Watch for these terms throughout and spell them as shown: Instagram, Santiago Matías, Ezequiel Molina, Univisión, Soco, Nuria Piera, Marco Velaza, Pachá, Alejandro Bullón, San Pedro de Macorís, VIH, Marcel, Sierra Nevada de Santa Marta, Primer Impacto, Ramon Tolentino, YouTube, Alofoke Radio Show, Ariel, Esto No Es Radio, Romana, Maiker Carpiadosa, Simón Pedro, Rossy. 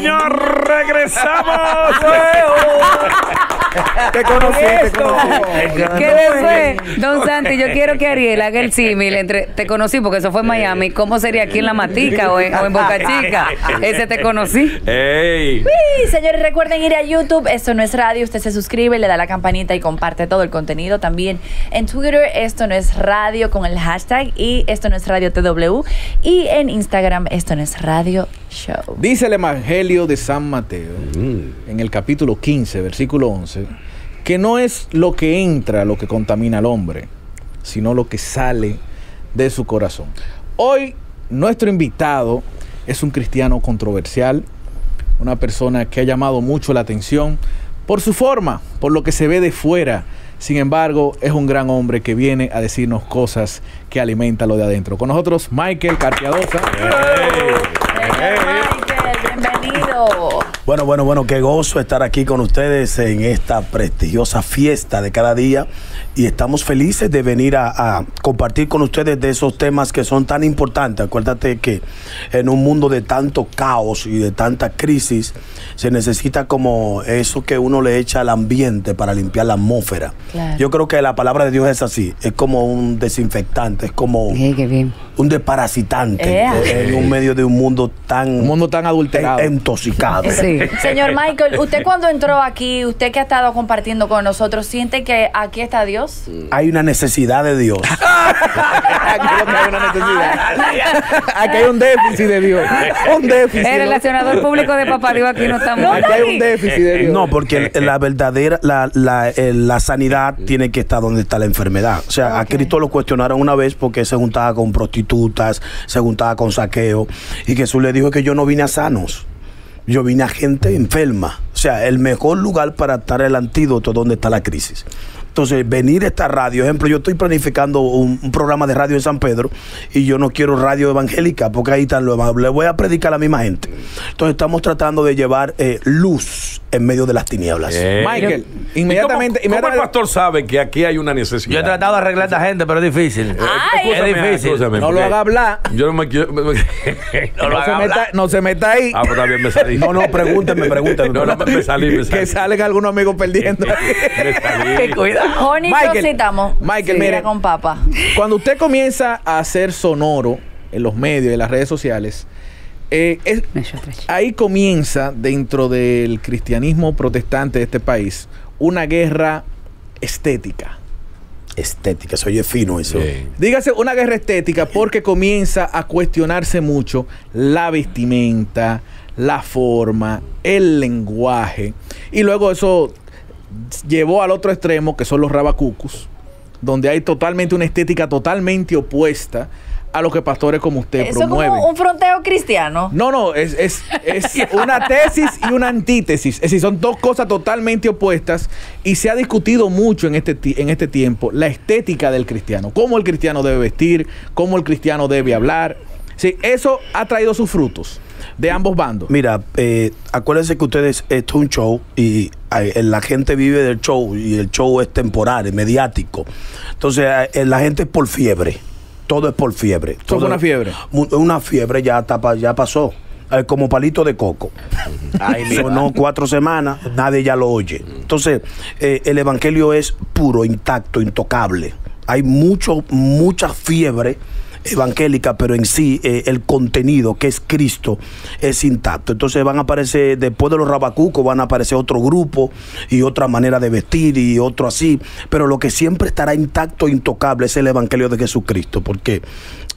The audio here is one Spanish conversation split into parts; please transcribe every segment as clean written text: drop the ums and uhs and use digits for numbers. señor, regresamos. Te conocí, te conocí. ¿Qué fue? Don Santi, yo quiero que Ariel haga el símil entre te conocí, porque eso fue en Miami. ¿Cómo sería aquí en La Matica o en Boca Chica? Ese te conocí. Hey. Sí, señores, recuerden ir a YouTube. Esto No Es Radio. Usted se suscribe, le da la campanita y comparte todo el contenido. También en Twitter, Esto No Es Radio con el hashtag y Esto No Es Radio TW. Y en Instagram, Esto No Es Radio Show. Dice el Evangelio de San Mateo, en el capítulo 15, versículo 11, que no es lo que entra lo que contamina al hombre, sino lo que sale de su corazón. Hoy, nuestro invitado es un cristiano controversial, una persona que ha llamado mucho la atención por su forma, por lo que se ve de fuera. Sin embargo, es un gran hombre que viene a decirnos cosas que alimentan lo de adentro. Con nosotros, Maiker Carpiadosa. Bienvenido. Bueno, qué gozo estar aquí con ustedes en esta prestigiosa fiesta de cada día, y estamos felices de venir a compartir con ustedes de esos temas que son tan importantes. Acuérdate que en un mundo de tanto caos y de tanta crisis se necesita como eso que uno le echa al ambiente para limpiar la atmósfera. Claro. Yo creo que la palabra de Dios es así, es como un desinfectante, es como un desparasitante en un medio de un mundo tan adulterado, intoxicado. Sí. Señor Maiker, usted cuando entró aquí, usted que ha estado compartiendo con nosotros, ¿siente que aquí está Dios? Hay una necesidad de Dios. Aquí hay un déficit de Dios. Un déficit. El relacionador público de Papá Dios aquí no está muy bien. Aquí hay un déficit de Dios. No, porque la verdadera, la sanidad tiene que estar donde está la enfermedad. O sea, a Cristo lo cuestionaron una vez porque se juntaba con prostitutas, se juntaba con saqueo, y Jesús le dijo que yo no vine a sanos. Yo vine a gente enferma. O sea, el mejor lugar para estar el antídoto donde está la crisis. Entonces, venir a esta radio, ejemplo, yo estoy planificando un programa de radio en San Pedro y yo no quiero radio evangélica porque ahí están los evangélicos. Le voy a predicar a la misma gente. Entonces, estamos tratando de llevar luz en medio de las tinieblas. Maiker, inmediatamente... ¿Cómo el pastor sabe que aquí hay una necesidad? Yo he tratado de arreglar a esta gente, pero es difícil. Escúchame, no lo haga hablar. Yo no me quiero... No se meta ahí. Ah, pues también me salí. No, pregúntame. Me salí. Que salen algunos amigos perdiendo. Me salí. Maiker, mire, con papa. Cuando usted comienza a hacer sonoro en los medios, en las redes sociales, ahí comienza dentro del cristianismo protestante de este país una guerra estética. Estética, se oye fino eso. Sí. Dígase una guerra estética porque comienza a cuestionarse mucho la vestimenta, la forma, el lenguaje, y luego eso llevó al otro extremo, que son los rabacucos, donde hay totalmente una estética totalmente opuesta a lo que pastores como usted promueven. ¿Es como un fronteo cristiano? No, es una tesis y una antítesis. Es decir, son dos cosas totalmente opuestas, y se ha discutido mucho en este tiempo la estética del cristiano, cómo el cristiano debe vestir, cómo el cristiano debe hablar. Sí, eso ha traído sus frutos de ambos bandos. Mira, acuérdense que ustedes, esto es un show y la gente vive del show, y el show es temporal, es mediático. Entonces, la gente es por fiebre. Todo es por fiebre. ¿Todo una fiebre? Una fiebre ya pasó. Como palito de coco. Sonó 4 semanas, nadie ya lo oye. Entonces, el evangelio es puro, intacto, intocable. Hay mucha fiebre evangélica, pero en sí el contenido, que es Cristo, es intacto. Entonces van a aparecer, después de los rabacucos, van a aparecer otro grupo y otra manera de vestir y otro así, pero lo que siempre estará intacto e intocable es el evangelio de Jesucristo, porque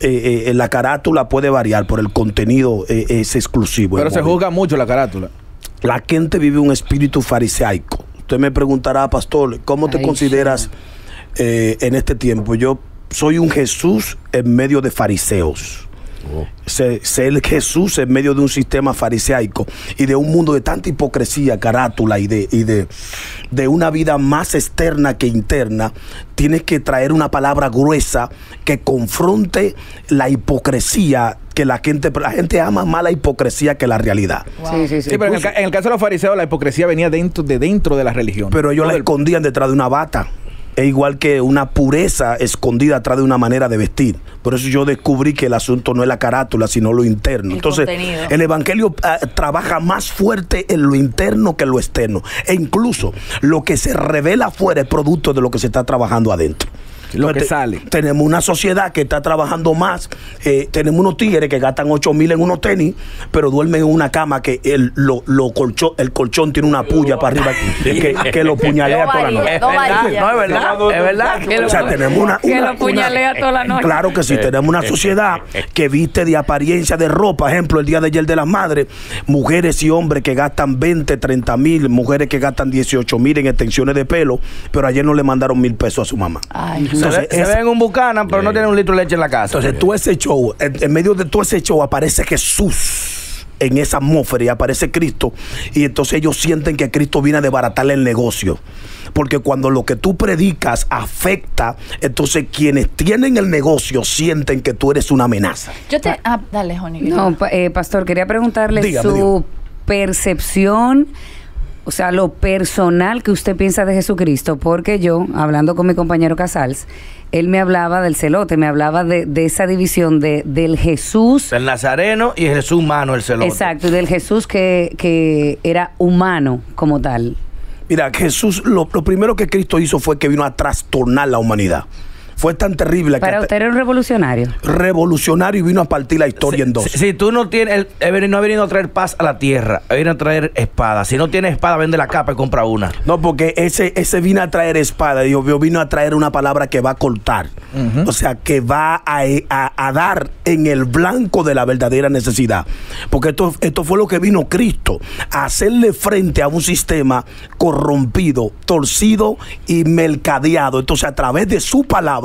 la carátula puede variar, pero el contenido es exclusivo. Pero se juzga mucho la carátula. La gente vive un espíritu farisaico. Usted me preguntará, pastor, ¿cómo te consideras en este tiempo? Yo soy un Jesús en medio de fariseos. Sé el Jesús en medio de un sistema fariseico y de un mundo de tanta hipocresía, carátula, y de una vida más externa que interna. Tienes que traer una palabra gruesa que confronte la hipocresía, que la gente ama más la hipocresía que la realidad. Wow. Sí, pero en el caso de los fariseos la hipocresía venía de dentro de la religión. Pero ellos la escondían detrás de una bata. es igual que una pureza escondida atrás de una manera de vestir. Por eso yo descubrí que el asunto no es la carátula, sino lo interno. Entonces, el Evangelio trabaja más fuerte en lo interno que en lo externo. E incluso lo que se revela afuera es producto de lo que se está trabajando adentro. Lo que sale. Tenemos una sociedad que está trabajando más. Tenemos unos tigres que gastan 8,000 en unos tenis, pero duermen en una cama que el colchón tiene una puya para arriba que lo puñalea toda la noche. No, es verdad. Es verdad. O sea, tenemos una puñalea toda la noche. Claro que sí. Tenemos una sociedad que viste de apariencia de ropa. Ejemplo, el día de ayer de las madres, mujeres y hombres que gastan 20, 30 mil, mujeres que gastan 18,000 en extensiones de pelo, pero ayer no le mandaron $1,000 a su mamá. Ay, entonces, se ven un bucana, pero no tienen un litro de leche en la casa. Entonces, todo ese show, en medio de todo ese show aparece Jesús en esa atmósfera y aparece Cristo, y entonces ellos sienten que Cristo viene a desbaratarle el negocio. Porque cuando lo que tú predicas afecta, entonces quienes tienen el negocio sienten que tú eres una amenaza. Dale, Joni. No, pastor, quería preguntarle su percepción. O sea, lo personal que usted piensa de Jesucristo, porque yo, hablando con mi compañero Casals, él me hablaba del celote, me hablaba de esa división del Jesús. El nazareno y el Jesús humano, el celote. Exacto, y del Jesús que era humano como tal. Mira, Jesús, lo primero que Cristo hizo fue que vino a trastornar la humanidad. Fue tan terrible. Para usted era un revolucionario. Revolucionario, y vino a partir la historia en dos. Si tú no tienes, no ha venido a traer paz a la tierra, ha venido a traer espada. Si no tienes espada, vende la capa y compra una. No, porque ese vino a traer espada. Yo vino a traer una palabra que va a cortar. O sea, que va a dar en el blanco de la verdadera necesidad. Porque esto fue lo que vino Cristo, a hacerle frente a un sistema corrompido, torcido y mercadeado. Entonces, a través de su palabra,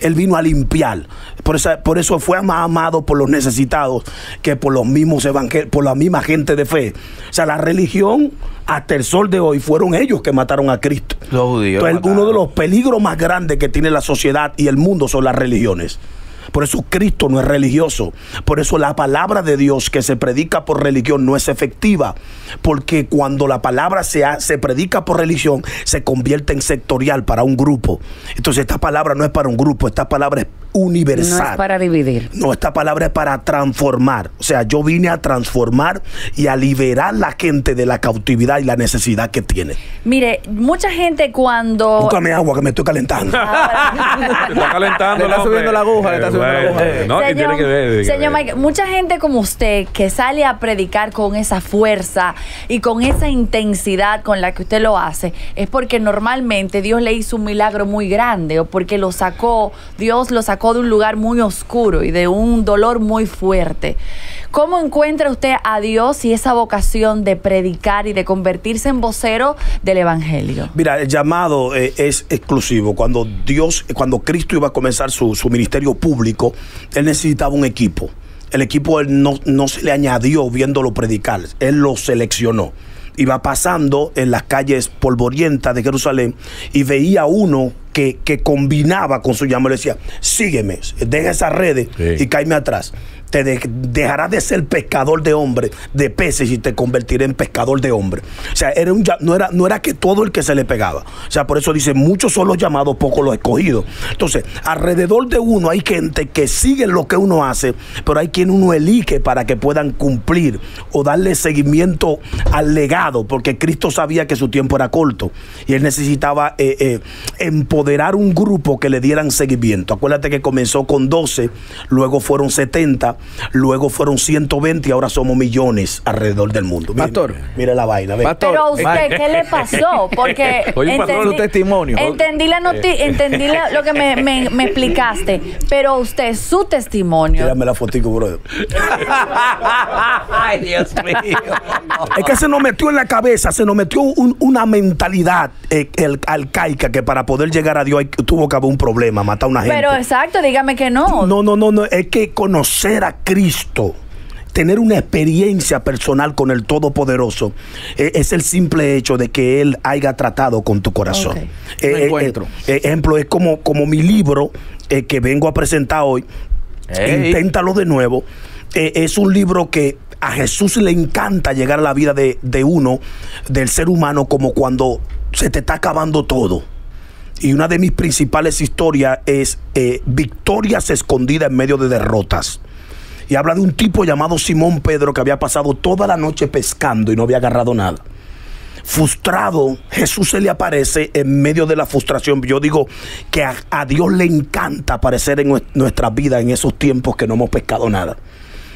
él vino a limpiar. Por eso fue más amado por los necesitados que por los mismos evangelios, por la misma gente de fe. O sea, la religión hasta el sol de hoy fueron ellos que mataron a Cristo. Los judíos. Entonces, uno de los peligros más grandes que tiene la sociedad y el mundo son las religiones. Por eso Cristo no es religioso. Por eso la palabra de Dios que se predica por religión no es efectiva. Porque cuando la palabra se predica por religión, se convierte en sectorial para un grupo. Entonces esta palabra no es para un grupo, esta palabra es universal. No es para dividir. No, esta palabra es para transformar. O sea, yo vine a transformar y a liberar a la gente de la cautividad y la necesidad que tiene. Mire, mucha gente cuando... Búscame agua que me estoy calentando. Está calentando. Le está subiendo la aguja, le está subiendo la aguja. No, señor, tiene que ver, señor Maiker, mucha gente como usted que sale a predicar con esa fuerza y con esa intensidad con la que usted lo hace, es porque normalmente Dios le hizo un milagro muy grande, o porque lo sacó, Dios lo sacó de un lugar muy oscuro y de un dolor muy fuerte. ¿Cómo encuentra usted a Dios y esa vocación de predicar y de convertirse en vocero del Evangelio? Mira, el llamado es exclusivo. Cuando Cristo iba a comenzar su ministerio público, él necesitaba un equipo. El equipo él no se le añadió viéndolo predicar, él lo seleccionó. Iba pasando en las calles polvorientas de Jerusalén y veía uno que combinaba con su llamado. Le decía, sígueme, deja esas redes y cáeme atrás. Te dejarás de ser pescador de hombres, de peces, y te convertiré en pescador de hombres. O sea, no era que todo el que se le pegaba. O sea, por eso dice, muchos son los llamados, pocos los escogidos. Entonces, alrededor de uno hay gente que sigue lo que uno hace, pero hay quien uno elige para que puedan cumplir o darle seguimiento al legado, porque Cristo sabía que su tiempo era corto y él necesitaba empoderar un grupo que le dieran seguimiento. Acuérdate que comenzó con 12, luego fueron 70, luego fueron 120 y ahora somos millones alrededor del mundo. Pastor, mira la vaina. Pastor, pero a usted, ¿qué le pasó? Porque oye, pastor, su testimonio. Entendí lo que me explicaste, pero usted, su testimonio. Tírame la fotico, brother. Ay, Dios mío. Es que se nos metió en la cabeza, se nos metió una mentalidad alcaica, que para poder llegar a Dios tuvo que haber un problema, matar a una gente. Pero exacto, dígame que no. No, es que conocer a Cristo, tener una experiencia personal con el Todopoderoso, es el simple hecho de que Él haya tratado con tu corazón. Okay. Ejemplo, es como mi libro que vengo a presentar hoy. Hey. Inténtalo de nuevo. Es un libro que a Jesús le encanta llegar a la vida del ser humano, como cuando se te está acabando todo. Y una de mis principales historias es victorias escondidas en medio de derrotas. Y habla de un tipo llamado Simón Pedro que había pasado toda la noche pescando y no había agarrado nada. Frustrado, Jesús se le aparece en medio de la frustración. Yo digo que a Dios le encanta aparecer en nuestras vidas en esos tiempos que no hemos pescado nada,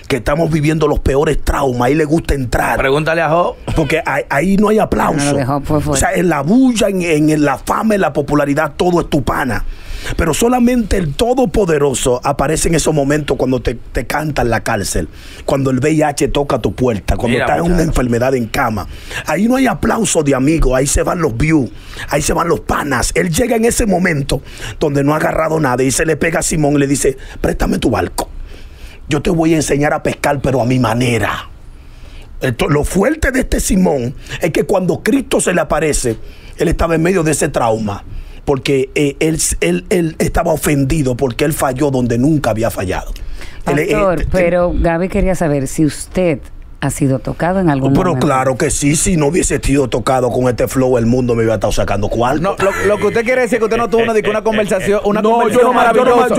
que estamos viviendo los peores traumas, ahí le gusta entrar. Pregúntale a Job. Porque ahí no hay aplauso. No, o sea, en la bulla, en la fama, en la popularidad, todo es tu pana. Pero solamente el Todopoderoso aparece en esos momentos cuando te cantan la cárcel, cuando el VIH toca tu puerta, cuando estás en una enfermedad en cama. Ahí no hay aplauso de amigos, ahí se van los views, ahí se van los panas. Él llega en ese momento donde no ha agarrado nada y se le pega a Simón y le dice, préstame tu barco. Yo te voy a enseñar a pescar, pero a mi manera. Lo fuerte de este Simón es que cuando Cristo se le aparece, él estaba en medio de ese trauma, porque él estaba ofendido, porque él falló donde nunca había fallado. Pastor, pero Gaby quería saber si usted ha sido tocado en algún momento. Pero claro que sí, si no hubiese sido tocado con este flow, el mundo me hubiera estado sacando cuarto. No, lo que usted quiere decir es que usted no tuvo una conversación, yo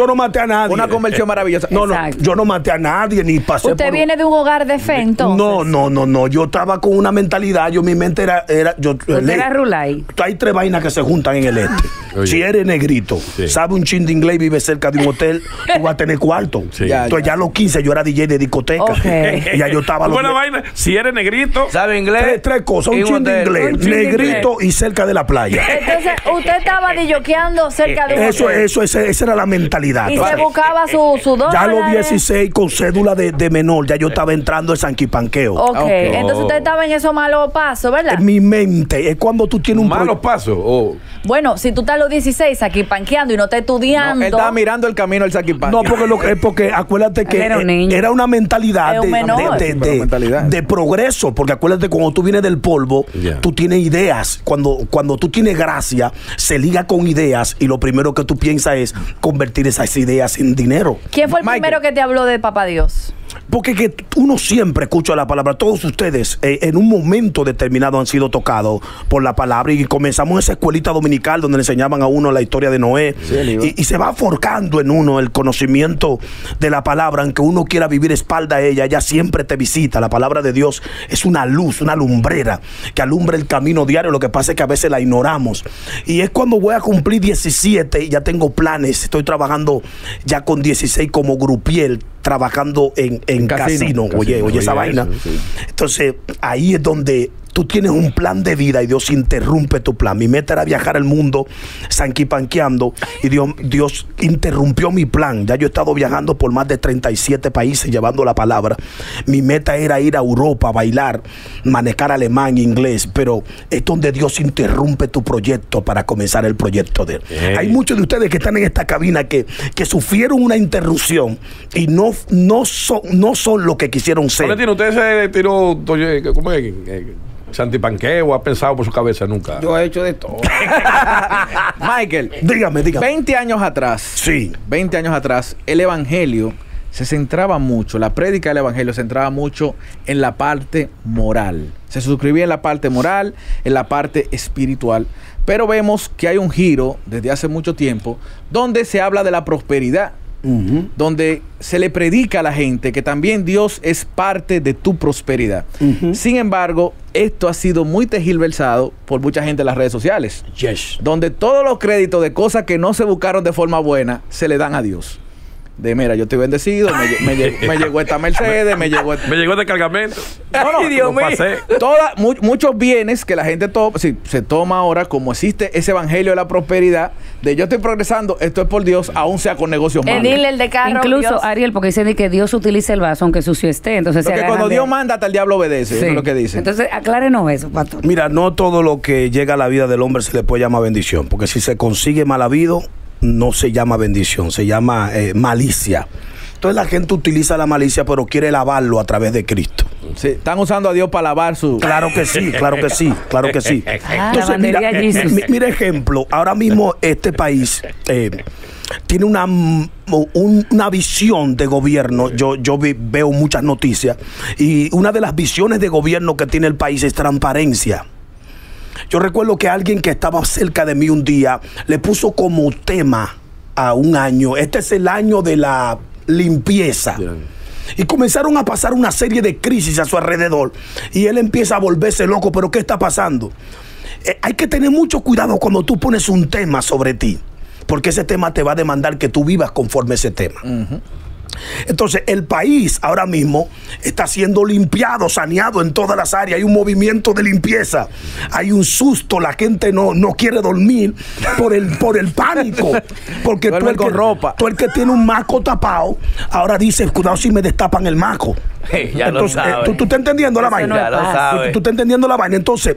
no maté a nadie. Una conversación maravillosa. No, yo no maté a nadie, ni pasé. ¿Usted viene de un hogar de fe, entonces? No, yo estaba con una mentalidad, mi mente era era Rulay. Hay tres vainas que se juntan en el este. Oye. Si eres negrito, sabe un chin de inglés, vive cerca de un hotel, tú vas a tener cuarto. Sí. Entonces ya a los 15 yo era DJ de discoteca. Okay. Y ya yo estaba... Buena vaina. Si eres negrito, sabe inglés. Tres cosas, un chin de inglés, negrito y cerca de la playa. Entonces usted estaba dilloqueando cerca de... Esa era la mentalidad. Y se buscaba su dólar. Ya a los 16 con cédula de menor, ya yo estaba entrando en sanquipanqueo. Okay. Entonces usted estaba en esos malos pasos, ¿verdad? En mi mente, es cuando tú tienes un... ¿Malos pasos? Oh. Bueno, si tú estás 16 saquipanqueando y no está estudiando. No, él estaba mirando el camino al saquipanqueo. No, porque acuérdate que era una mentalidad de progreso, porque acuérdate, cuando tú vienes del polvo, tú tienes ideas. Cuando tú tienes gracia, se liga con ideas y lo primero que tú piensas es convertir esas ideas en dinero. ¿Quién fue el primero que te habló de Papá Dios? Porque que uno siempre escucha la palabra. Todos ustedes en un momento determinado han sido tocados por la palabra, y comenzamos esa escuelita dominical donde le enseñaban a uno la historia de Noé, y se va forjando en uno el conocimiento de la palabra. Aunque uno quiera vivir espalda a ella, ella siempre te visita. La palabra de Dios es una luz, una lumbrera que alumbra el camino diario. Lo que pasa es que a veces la ignoramos. Y es cuando voy a cumplir 17 y ya tengo planes. Estoy trabajando ya con 16 como grupier, trabajando en casino. Oye, esa vaina. Sí. Entonces, ahí es donde tú tienes un plan de vida y Dios interrumpe tu plan. Mi meta era viajar al mundo sanquipanqueando, y Dios interrumpió mi plan. Ya yo he estado viajando por más de 37 países llevando la palabra. Mi meta era ir a Europa, bailar, manejar alemán, inglés, pero es donde Dios interrumpe tu proyecto para comenzar el proyecto de él. Hey. Hay muchos de ustedes que están en esta cabina que sufrieron una interrupción y no son lo que quisieron ser. Valentino, usted se tiró... ¿Cómo es? Santipanqueo, ha pensado por su cabeza nunca. Yo he hecho de todo. Maiker, dígame. 20 años atrás. Sí. 20 años atrás, el evangelio se centraba mucho, la prédica del evangelio se centraba mucho en la parte moral. Se suscribía en la parte moral, en la parte espiritual. Pero vemos que hay un giro desde hace mucho tiempo donde se habla de la prosperidad. Uh-huh. Donde se le predica a la gente que también Dios es parte de tu prosperidad. Uh-huh. Sin embargo, esto ha sido muy tergiversado por mucha gente en las redes sociales. Yes. Donde todos los créditos de cosas que no se buscaron de forma buena se le dan a Dios. De mira, yo estoy bendecido, me llegó esta Mercedes, me llegó este cargamento. No, Dios mío. Muchos bienes que la gente se toma ahora, como existe ese evangelio de la prosperidad, de yo estoy progresando, esto es por Dios, aún sea con negocios malos. El de carro. Incluso Dios. Ariel, porque dicen que Dios utiliza el vaso aunque sucio esté. Entonces, porque cuando Dios manda, hasta el diablo obedece. Sí. Eso es lo que dice. Entonces, aclárenos eso, pastor. Mira, no todo lo que llega a la vida del hombre se le puede llamar bendición, porque si se consigue mal habido, no se llama bendición, se llama malicia. Entonces la gente utiliza la malicia, pero quiere lavarlo a través de Cristo. Sí, están usando a Dios para lavar su... Claro que sí. Entonces, mira ejemplo, ahora mismo este país tiene una visión de gobierno. Yo veo muchas noticias, y una de las visiones de gobierno que tiene el país es transparencia. Yo recuerdo que alguien que estaba cerca de mí un día le puso como tema a un año: este es el año de la limpieza. Bien. Y comenzaron a pasar una serie de crisis a su alrededor. Y él empieza a volverse loco. ¿Pero qué está pasando? Hay que tener mucho cuidado cuando tú pones un tema sobre ti, porque ese tema te va a demandar que tú vivas conforme ese tema. Entonces, el país ahora mismo está siendo limpiado, saneado en todas las áreas. Hay un movimiento de limpieza. Hay un susto. La gente no quiere dormir por el pánico. Porque tú el que tiene un maco tapado, ahora dice, cuidado si me destapan el maco. Hey, ya. Entonces, lo sabes. ¿Tú estás entendiendo la vaina? Ya lo sabes. ¿Tú estás entendiendo la vaina? Entonces,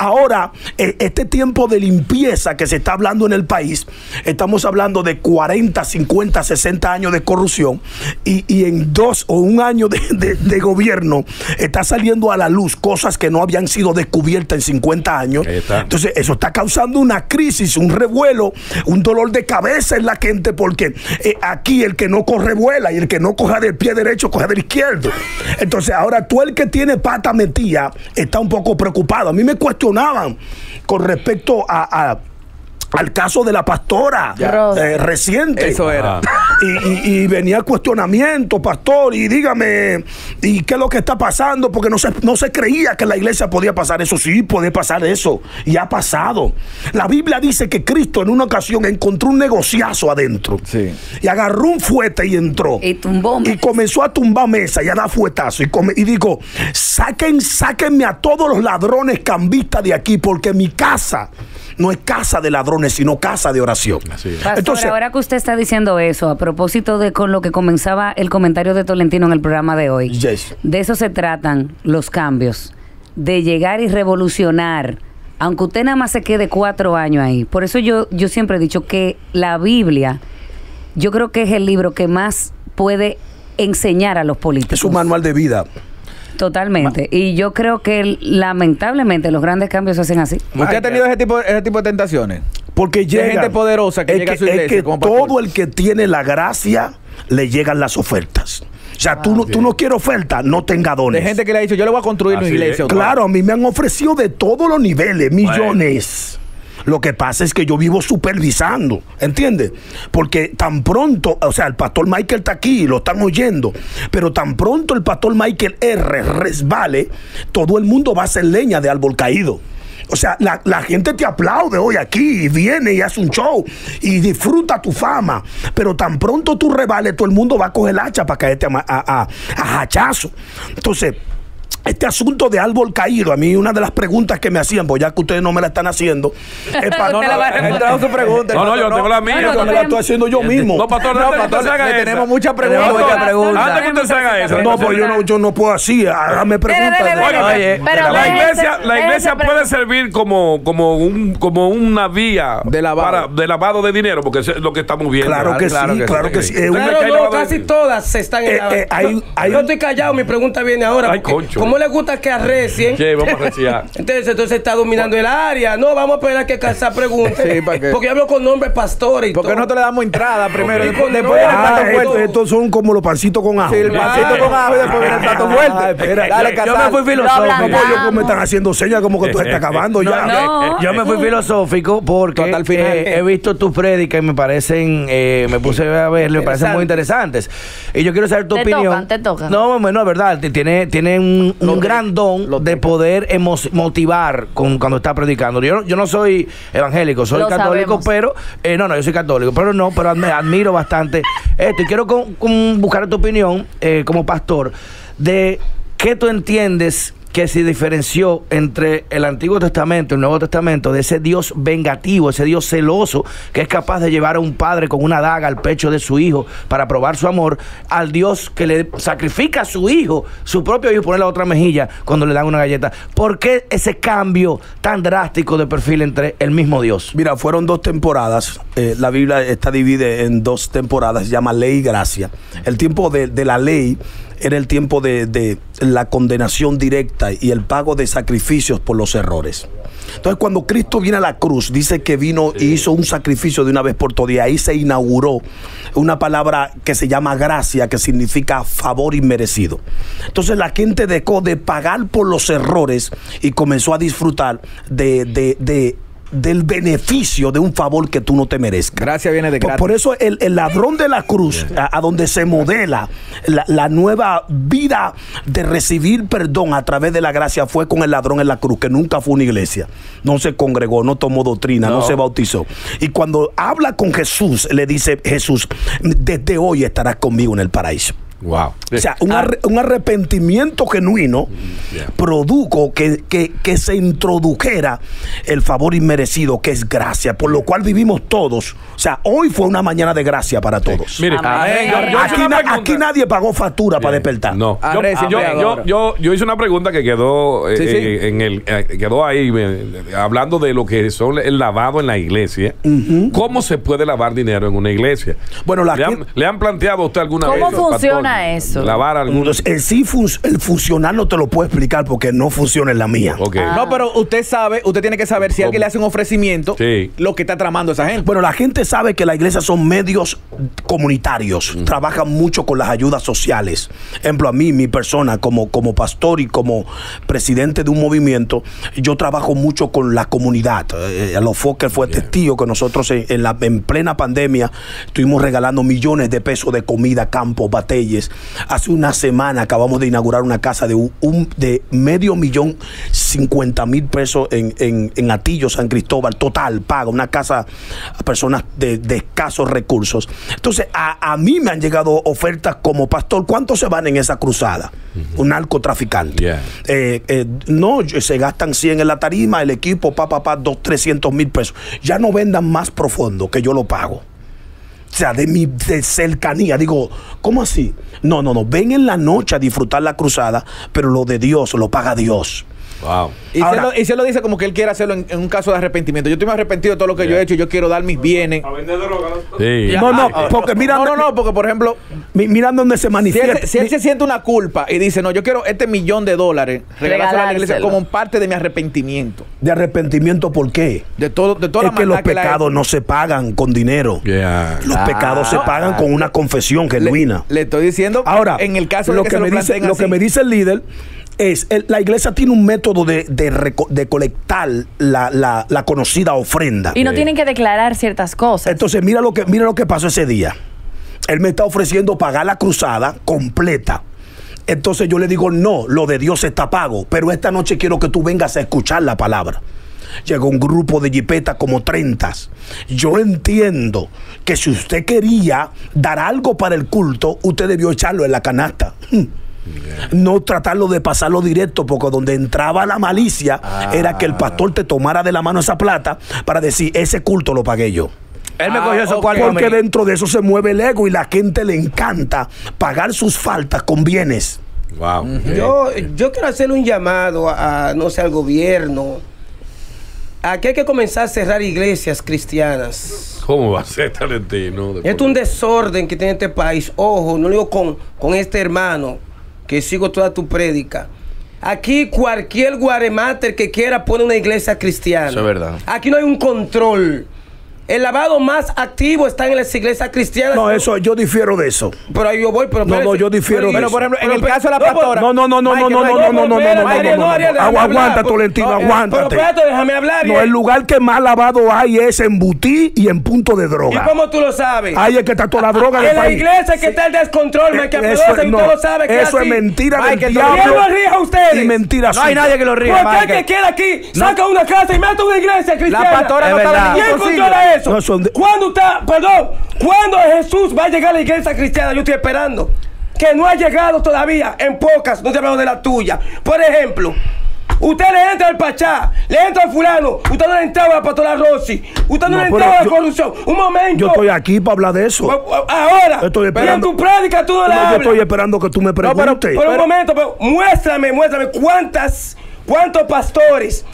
ahora, este tiempo de limpieza que se está hablando en el país, estamos hablando de 40, 50, 60 años de corrupción, y en 2 o 1 año de gobierno está saliendo a la luz cosas que no habían sido descubiertas en 50 años. Entonces, eso está causando una crisis, un revuelo, un dolor de cabeza en la gente, porque aquí el que no corre vuela, y el que no coja del pie derecho, coja del izquierdo. Entonces ahora tú el que tiene pata metida está un poco preocupado. A mí me cuestionaban con respecto al caso de la pastora reciente. Eso era. Y venía el cuestionamiento, pastor, y dígame, ¿y qué es lo que está pasando? Porque no se creía que la iglesia podía pasar eso. Sí, puede pasar eso. Y ha pasado. La Biblia dice que Cristo en una ocasión encontró un negociazo adentro. Sí. Y agarró un fuete y entró. Y tumbó mesa. Y comenzó a tumbar mesa y a dar fuetazo. Y dijo, sáquenme a todos los ladrones cambistas de aquí, porque mi casa no es casa de ladrones, sino casa de oración. Pastor, entonces, ahora que usted está diciendo eso, a propósito de con lo que comenzaba el comentario de Tolentino en el programa de hoy, de eso se tratan los cambios, de llegar y revolucionar, aunque usted nada más se quede 4 años ahí. Por eso yo siempre he dicho que la Biblia, yo creo que es el libro que más puede enseñar a los políticos. Es un manual de vida. Totalmente. Y yo creo que lamentablemente los grandes cambios se hacen así. ¿Usted ha tenido ese tipo de tentaciones? Porque llega gente poderosa que llega a su iglesia. Es que todo el que tiene la gracia le llegan las ofertas. O sea, tú no quieres oferta, no tenga dones. De gente que le ha dicho, yo le voy a construir una iglesia. Claro, a mí me han ofrecido de todos los niveles, millones. Lo que pasa es que yo vivo supervisando, ¿entiendes? Porque tan pronto, o sea, el pastor Maiker está aquí, lo están oyendo, pero tan pronto el pastor Maiker R resbale, todo el mundo va a hacer leña de árbol caído. O sea, la gente te aplaude hoy aquí, y viene y hace un show, y disfruta tu fama, pero tan pronto tú resbales, todo el mundo va a coger el hacha para caerte a hachazo. Entonces, este asunto de árbol caído, a mí una de las preguntas que me hacían, pues ya que ustedes no me la están haciendo, es para no, yo tengo la mía. No, me la estoy haciendo yo mismo. No, pastor, tenemos muchas preguntas. Antes que usted haga eso. No, pues yo no puedo así, hágame preguntas. Oye, la iglesia puede servir como una vía de lavado de dinero, porque es lo que estamos viendo. Claro que sí, claro que sí. Claro, casi todas se están en la... Yo estoy callado, mi pregunta viene ahora. ¿Cómo le gusta que arrecien? Sí, vamos a arreciar. Entonces está dominando el área. No, vamos a esperar que Casa pregunte. Sí, ¿para qué? Porque yo hablo con nombres pastores y todo. Porque nosotros le damos entrada primero. Después viene el plato fuerte. Estos son como los pancitos con ajo. Sí, el pancito con ajo y después viene el plato fuerte. Dale, Casal. Yo me fui filosófico. No, me están haciendo señas como que tú estás acabando ya. No. Yo me fui filosófico porque hasta el final he visto tus prédicas y me parecen, me puse a ver, me parecen muy interesantes. Y yo quiero saber tu opinión. Te tocan. No, no, es verdad. Tiene un gran don de poder motivar cuando está predicando. Yo no soy evangélico, soy católico, pero... yo soy católico, pero admiro bastante esto. Y quiero buscar tu opinión como pastor de qué tú entiendes que se diferenció entre el Antiguo Testamento y el Nuevo Testamento de ese Dios vengativo, ese Dios celoso que es capaz de llevar a un padre con una daga al pecho de su hijo para probar su amor, al Dios que le sacrifica a su hijo, su propio hijo, ponerle la otra mejilla cuando le dan una galleta. ¿Por qué ese cambio tan drástico de perfil entre el mismo Dios? Mira, fueron 2 temporadas. La Biblia está dividida en 2 temporadas, se llama ley y gracia. El tiempo de la ley era el tiempo de la condenación directa y el pago de sacrificios por los errores. Entonces, cuando Cristo viene a la cruz, dice que vino y hizo un sacrificio de una vez por todas. Y ahí se inauguró una palabra que se llama gracia, que significa favor inmerecido. Entonces la gente dejó de pagar por los errores y comenzó a disfrutar del beneficio de un favor que tú no te merezcas. Gracias viene de gratis. Por eso el ladrón de la cruz, a donde se modela la nueva vida de recibir perdón a través de la gracia, fue con el ladrón en la cruz, que nunca fue una iglesia, no se congregó, no tomó doctrina, no se bautizó. Y cuando habla con Jesús, le dice Jesús, desde hoy estarás conmigo en el paraíso. Wow. O sea, un arrepentimiento genuino produjo que se introdujera el favor inmerecido, que es gracia, por lo cual vivimos todos. O sea, hoy fue una mañana de gracia para todos. Mire, aquí nadie pagó factura para despertar. No. Yo hice una pregunta que quedó quedó ahí, hablando de lo que son el lavado en la iglesia. ¿Cómo se puede lavar dinero en una iglesia? Bueno, ¿le han planteado a usted alguna vez? ¿Cómo funciona eso? Lavar algunos. El funcionar no te lo puedo explicar porque no funciona en la mía. Okay. No, pero usted sabe, usted tiene que saber si alguien le hace un ofrecimiento, lo que está tramando esa gente. Bueno, la gente sabe que la iglesia son medios comunitarios, trabajan mucho con las ayudas sociales. Ejemplo, a mí, mi persona, como pastor y como presidente de un movimiento, yo trabajo mucho con la comunidad. Alofoke fue testigo que nosotros en plena pandemia estuvimos regalando millones de pesos de comida, campo, batalla. Hace una semana acabamos de inaugurar una casa de 550 mil pesos en Atillo, San Cristóbal, total, paga, una casa a personas de escasos recursos. Entonces, a mí me han llegado ofertas como pastor, ¿cuántos se van en esa cruzada? Un narcotraficante. No, se gastan 100 en la tarima, el equipo, 300 mil pesos. Ya no vendan más profundo, que yo lo pago. O sea, de mi cercanía. Digo, ¿cómo así? No, no, no. Ven en la noche a disfrutar la cruzada, pero lo de Dios lo paga Dios. Wow. Y se lo dice como que él quiere hacerlo en un caso de arrepentimiento. Yo estoy más arrepentido de todo lo que yo he hecho. Yo quiero dar mis bienes. A vender droga. No, no, porque mira, porque por ejemplo, mira donde se manifiesta. Si él se siente una culpa y dice, no, yo quiero este $1.000.000 regalárselo a la iglesia como parte de mi arrepentimiento. ¿De arrepentimiento por qué? De toda la maldad. Es que los pecados no se pagan con dinero. Los pecados se pagan con una confesión genuina. Le estoy diciendo, ahora, en el caso de lo que me dice el líder. La iglesia tiene un método de colectar la conocida ofrenda. Y no tienen que declarar ciertas cosas. Entonces, mira lo que pasó ese día. Él me está ofreciendo pagar la cruzada completa. Entonces yo le digo, no, lo de Dios está pago, pero esta noche quiero que tú vengas a escuchar la palabra. Llegó un grupo de jipetas, como 30. Yo entiendo que si usted quería dar algo para el culto, usted debió echarlo en la canasta. No tratarlo de pasarlo directo, porque donde entraba la malicia era que el pastor te tomara de la mano esa plata para decir, ese culto lo pagué yo. Él me cogió eso porque dentro de eso se mueve el ego y la gente le encanta pagar sus faltas con bienes. Wow. Yo quiero hacerle un llamado al gobierno. Aquí hay que comenzar a cerrar iglesias cristianas. ¿Cómo va a ser, Tolentino? Esto es un desorden que tiene este país. Ojo, no digo con este hermano, que sigo toda tu prédica. Aquí cualquier guaremater que quiera pone una iglesia cristiana. Eso es verdad. Aquí no hay un control. El lavado más activo está en las iglesias cristianas. No, eso, yo difiero de eso. Pero ahí yo voy, pero... No, no, yo difiero de eso. Pero, por ejemplo, en el caso de la pastora... No, aguanta, Tolentino, aguántate. Pero espérate, déjame hablar. No, el lugar que más lavado hay es en Butí y en Punto de Droga. ¿Y cómo tú lo sabes? Ahí es que está toda la droga en la iglesia, que está el descontrol, Maiker Carpiadosa, y usted lo sabe que eso es mentira del diablo. ¿Quién lo rija a ustedes? Y mentira suya. No hay nadie que lo rija, Maiker. ¿Por qué que queda aquí, saca una casa y mete una iglesia cristiana? La pastora no está... ¿Quién controla eso? No son de... ¿Cuándo Jesús va a llegar a la iglesia cristiana? Yo estoy esperando. Que no ha llegado todavía. En pocas, no te hablamos de la tuya. Por ejemplo, usted le entra al Pachá, le entra al fulano, usted no le entraba a la pastora Rossy, usted no le entraba a la corrupción. Un momento. Yo estoy aquí para hablar de eso. Ahora, en tu prédica tú no la hablas. Yo estoy esperando que tú me preguntes. No, pero un momento, pero muéstrame cuántos pastores...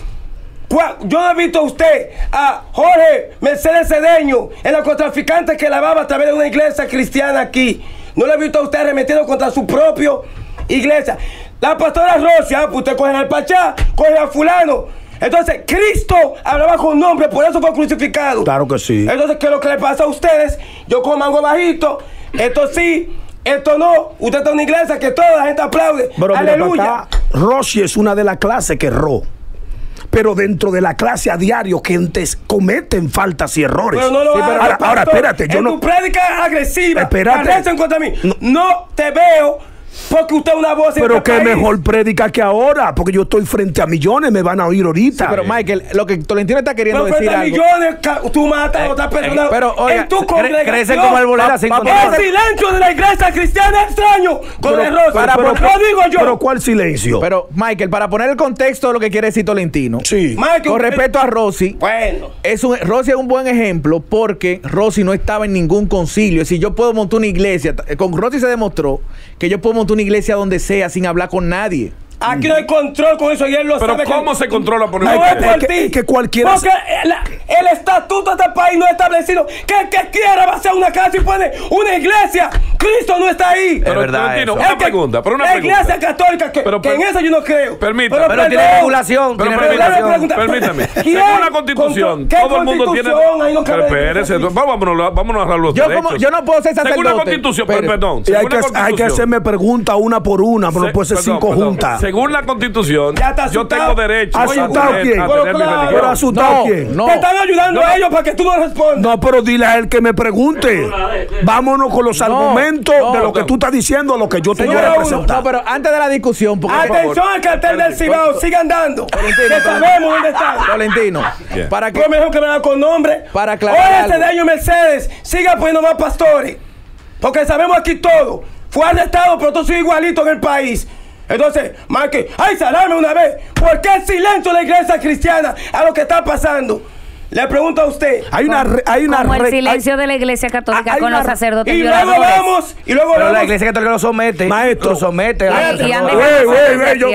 Yo no he visto a usted, a Jorge Mercedes Cedeño, el narcotraficante que lavaba a través de una iglesia cristiana aquí. No lo he visto a usted arremetiendo contra su propia iglesia. La pastora Rossy, pues usted coge al Pachá, coge a fulano. Entonces, Cristo hablaba con un hombre, por eso fue crucificado. Claro que sí. Entonces, ¿qué es lo que le pasa a ustedes? Yo como mango bajito, esto sí, esto no. Usted está en una iglesia que toda la gente aplaude. Pero aleluya. Rossy es una de las clases que erró. Pero dentro de la clase a diario, gentes cometen faltas y errores. Pero no lo hagas, ahora, pastor, ahora, espérate. Yo en tu prédica agresiva, agresen contra mí. No te veo porque usted es una voz. Pero este qué país. Mejor prédica que ahora, porque yo estoy frente a millones, me van a oír ahorita. Sí, pero Michael, lo que Tolentino está queriendo decir algo. Millones, tú matas a otra persona. Pero oiga, en tu congregación crecen como arboledas sin control. El silencio de la iglesia cristiana extraño con el Rossy. Lo digo yo. Pero ¿cuál silencio? Pero Michael, para poner el contexto de lo que quiere decir Tolentino. Sí. Michael, con respeto a Rossy. Bueno. Rossy es un buen ejemplo porque Rossy no estaba en ningún concilio. Si yo puedo montar una iglesia, con Rossy se demostró que yo puedo montar una iglesia donde sea sin hablar con nadie. Aquí no hay control con eso y él lo sabe. Pero ¿cómo se controla por eso? No es por ti. Que cualquiera. Porque el estatuto de este país no es establecido. Que el que quiera va a hacer una casa y pone una iglesia. Cristo no está ahí. Pero es verdad. Pero una pregunta. La iglesia católica, que en eso yo no creo. Permítame. Pero tiene regulación. Permítame. Según la constitución, todo el mundo tiene. Vámonos a los derechos. Yo no puedo ser sacerdote. Según la constitución, perdón. Hay que hacerme preguntas una por una, pero no puede ser 5 juntas. Según la constitución, yo tengo derecho a tener mi religión. No. Te están ayudando a ellos para que tú no respondas. No, pero dile a él que me pregunte. Vámonos con los argumentos de lo que tú estás diciendo, lo que yo te quiero presentar. No, pero antes de la discusión, atención al cartel del Cibao, sigan dando. Que sabemos dónde está. Tolentino, para que yo mejor que me dan con nombre. Para aclarar. Oye, Cedeño Mercedes, siga poniendo más pastores. Porque sabemos aquí todo. Fue arrestado, pero todo soy igualito en el país. Entonces, Maiker, ay, salame una vez. ¿Por qué el silencio de la iglesia cristiana a lo que está pasando? Le pregunto a usted. Hay una silencio de la iglesia católica con los sacerdotes. Y luego vamos. Pero la iglesia católica lo somete. Maestro, lo somete. Yo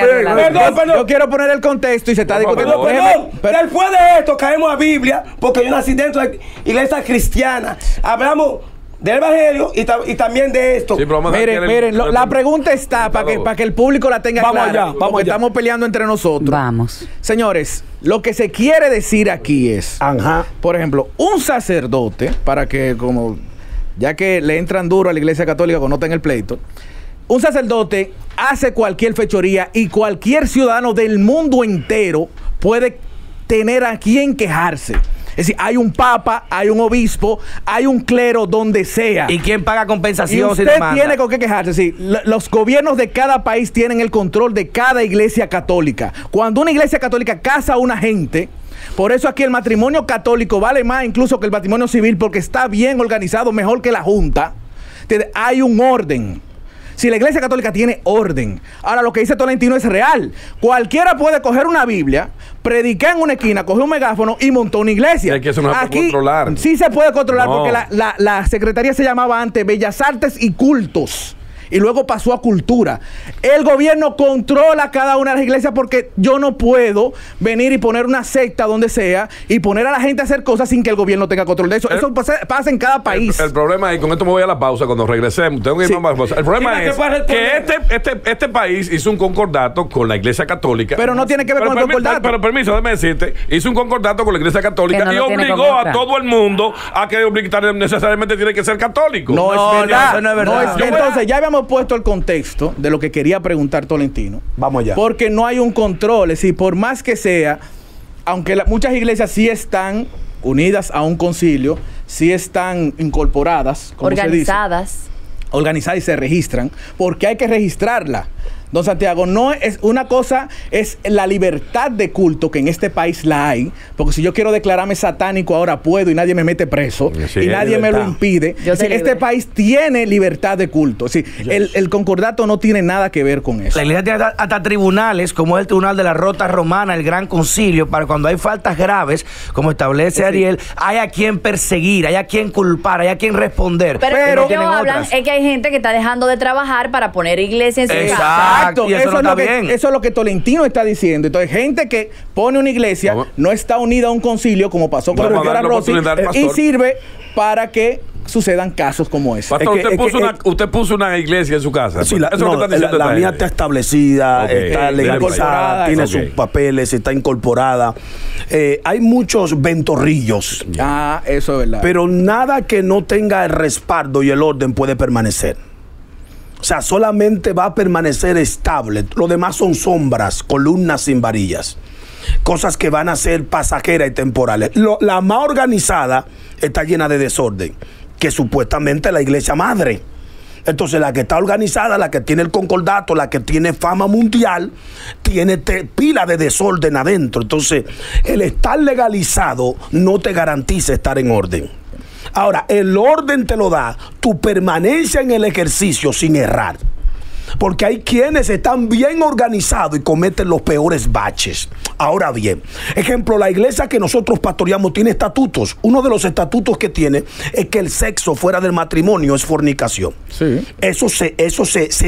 quiero poner el contexto y se está discutiendo. Pero después de esto caemos a Biblia, porque yo nací dentro de la iglesia cristiana. Hablamos del evangelio y también de esto. Sí, miren, la pregunta está para que el público la tenga clara. Porque estamos peleando entre nosotros. Vamos. Señores, lo que se quiere decir aquí es, por ejemplo, un sacerdote, para que ya que le entran duro a la iglesia católica cuando noten el pleito, un sacerdote hace cualquier fechoría y cualquier ciudadano del mundo entero puede tener a quien quejarse. Es decir, hay un papa, hay un obispo, hay un clero, donde sea. ¿Y quién paga compensación? Usted tiene con qué quejarse. Sí, los gobiernos de cada país tienen el control de cada iglesia católica. Cuando una iglesia católica casa a una gente, por eso aquí el matrimonio católico vale más incluso que el matrimonio civil, porque está bien organizado, mejor que la junta. Entonces, hay un orden. Si la iglesia católica tiene orden. Ahora, lo que dice Tolentino es real. Cualquiera puede coger una Biblia, predicar en una esquina, coger un megáfono y montar una iglesia. Es que eso no se puede controlar. Sí se puede controlar, porque la secretaría se llamaba antes Bellas Artes y Cultos. Y luego pasó a Cultura. El gobierno controla cada una de las iglesias, porque yo no puedo venir y poner una secta donde sea y poner a la gente a hacer cosas sin que el gobierno tenga control de eso. Eso pasa en cada país. El problema es, y con esto me voy a la pausa cuando regresemos, tengo que ir más pausa. El problema es que este país hizo un concordato con la iglesia católica. Pero no tiene que ver con el concordato. Pero permiso, déjame decirte, hizo un concordato con la iglesia católica y obligó a todo el mundo a que necesariamente tiene que ser católico. No, es verdad. Eso no es verdad. Entonces, ya habíamos puesto el contexto de lo que quería preguntar Tolentino. Vamos allá. Porque no hay un control, es decir, por más que sea, aunque muchas iglesias sí están unidas a un concilio, sí están incorporadas, como organizadas. Se dice, organizadas y se registran, porque hay que registrarla. Don Santiago, no es una cosa, es la libertad de culto que en este país la hay, porque si yo quiero declararme satánico ahora puedo y nadie me mete preso, sí, y nadie me lo impide. Es decir, este país tiene libertad de culto. Es decir, el concordato no tiene nada que ver con eso. La iglesia tiene hasta tribunales, como el tribunal de la Rota Romana, el Gran Concilio, para cuando hay faltas graves, como establece Ariel, hay a quien perseguir, hay a quien culpar, hay a quien responder. Pero no hablan, es que hay gente que está dejando de trabajar para poner iglesia en su casa. Exacto, eso es lo que Tolentino está diciendo. Entonces, gente que pone una iglesia no está unida a un concilio, como pasó con Rossy, y sirve para que sucedan casos como ese. Pastor, usted puso una iglesia en su casa. Sí, la mía está establecida, está legalizada, tiene sus papeles, está incorporada. Hay muchos ventorrillos. Ah, eso es verdad. Pero nada que no tenga el respaldo y el orden puede permanecer. O sea, solamente va a permanecer estable. Lo demás son sombras, columnas sin varillas. Cosas que van a ser pasajeras y temporales. La más organizada está llena de desorden, que supuestamente es la iglesia madre. Entonces la que está organizada, la que tiene el concordato, la que tiene fama mundial, tiene pila de desorden adentro. Entonces el estar legalizado no te garantiza estar en orden. Ahora, el orden te lo da tu permanencia en el ejercicio sin errar. Porque hay quienes están bien organizados y cometen los peores baches. Ahora bien, ejemplo, la iglesia que nosotros pastoreamos tiene estatutos. Uno de los estatutos que tiene es que el sexo fuera del matrimonio es fornicación. Sí. Eso se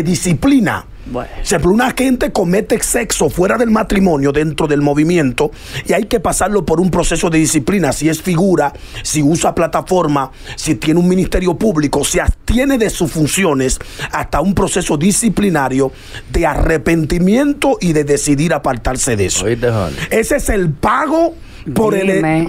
disciplina. Bueno. Una gente comete sexo fuera del matrimonio dentro del movimiento y hay que pasarlo por un proceso de disciplina. Si es figura, si usa plataforma, si tiene un ministerio público, se abstiene de sus funciones hasta un proceso disciplinario de arrepentimiento y de decidir apartarse de eso. Ese es el pago.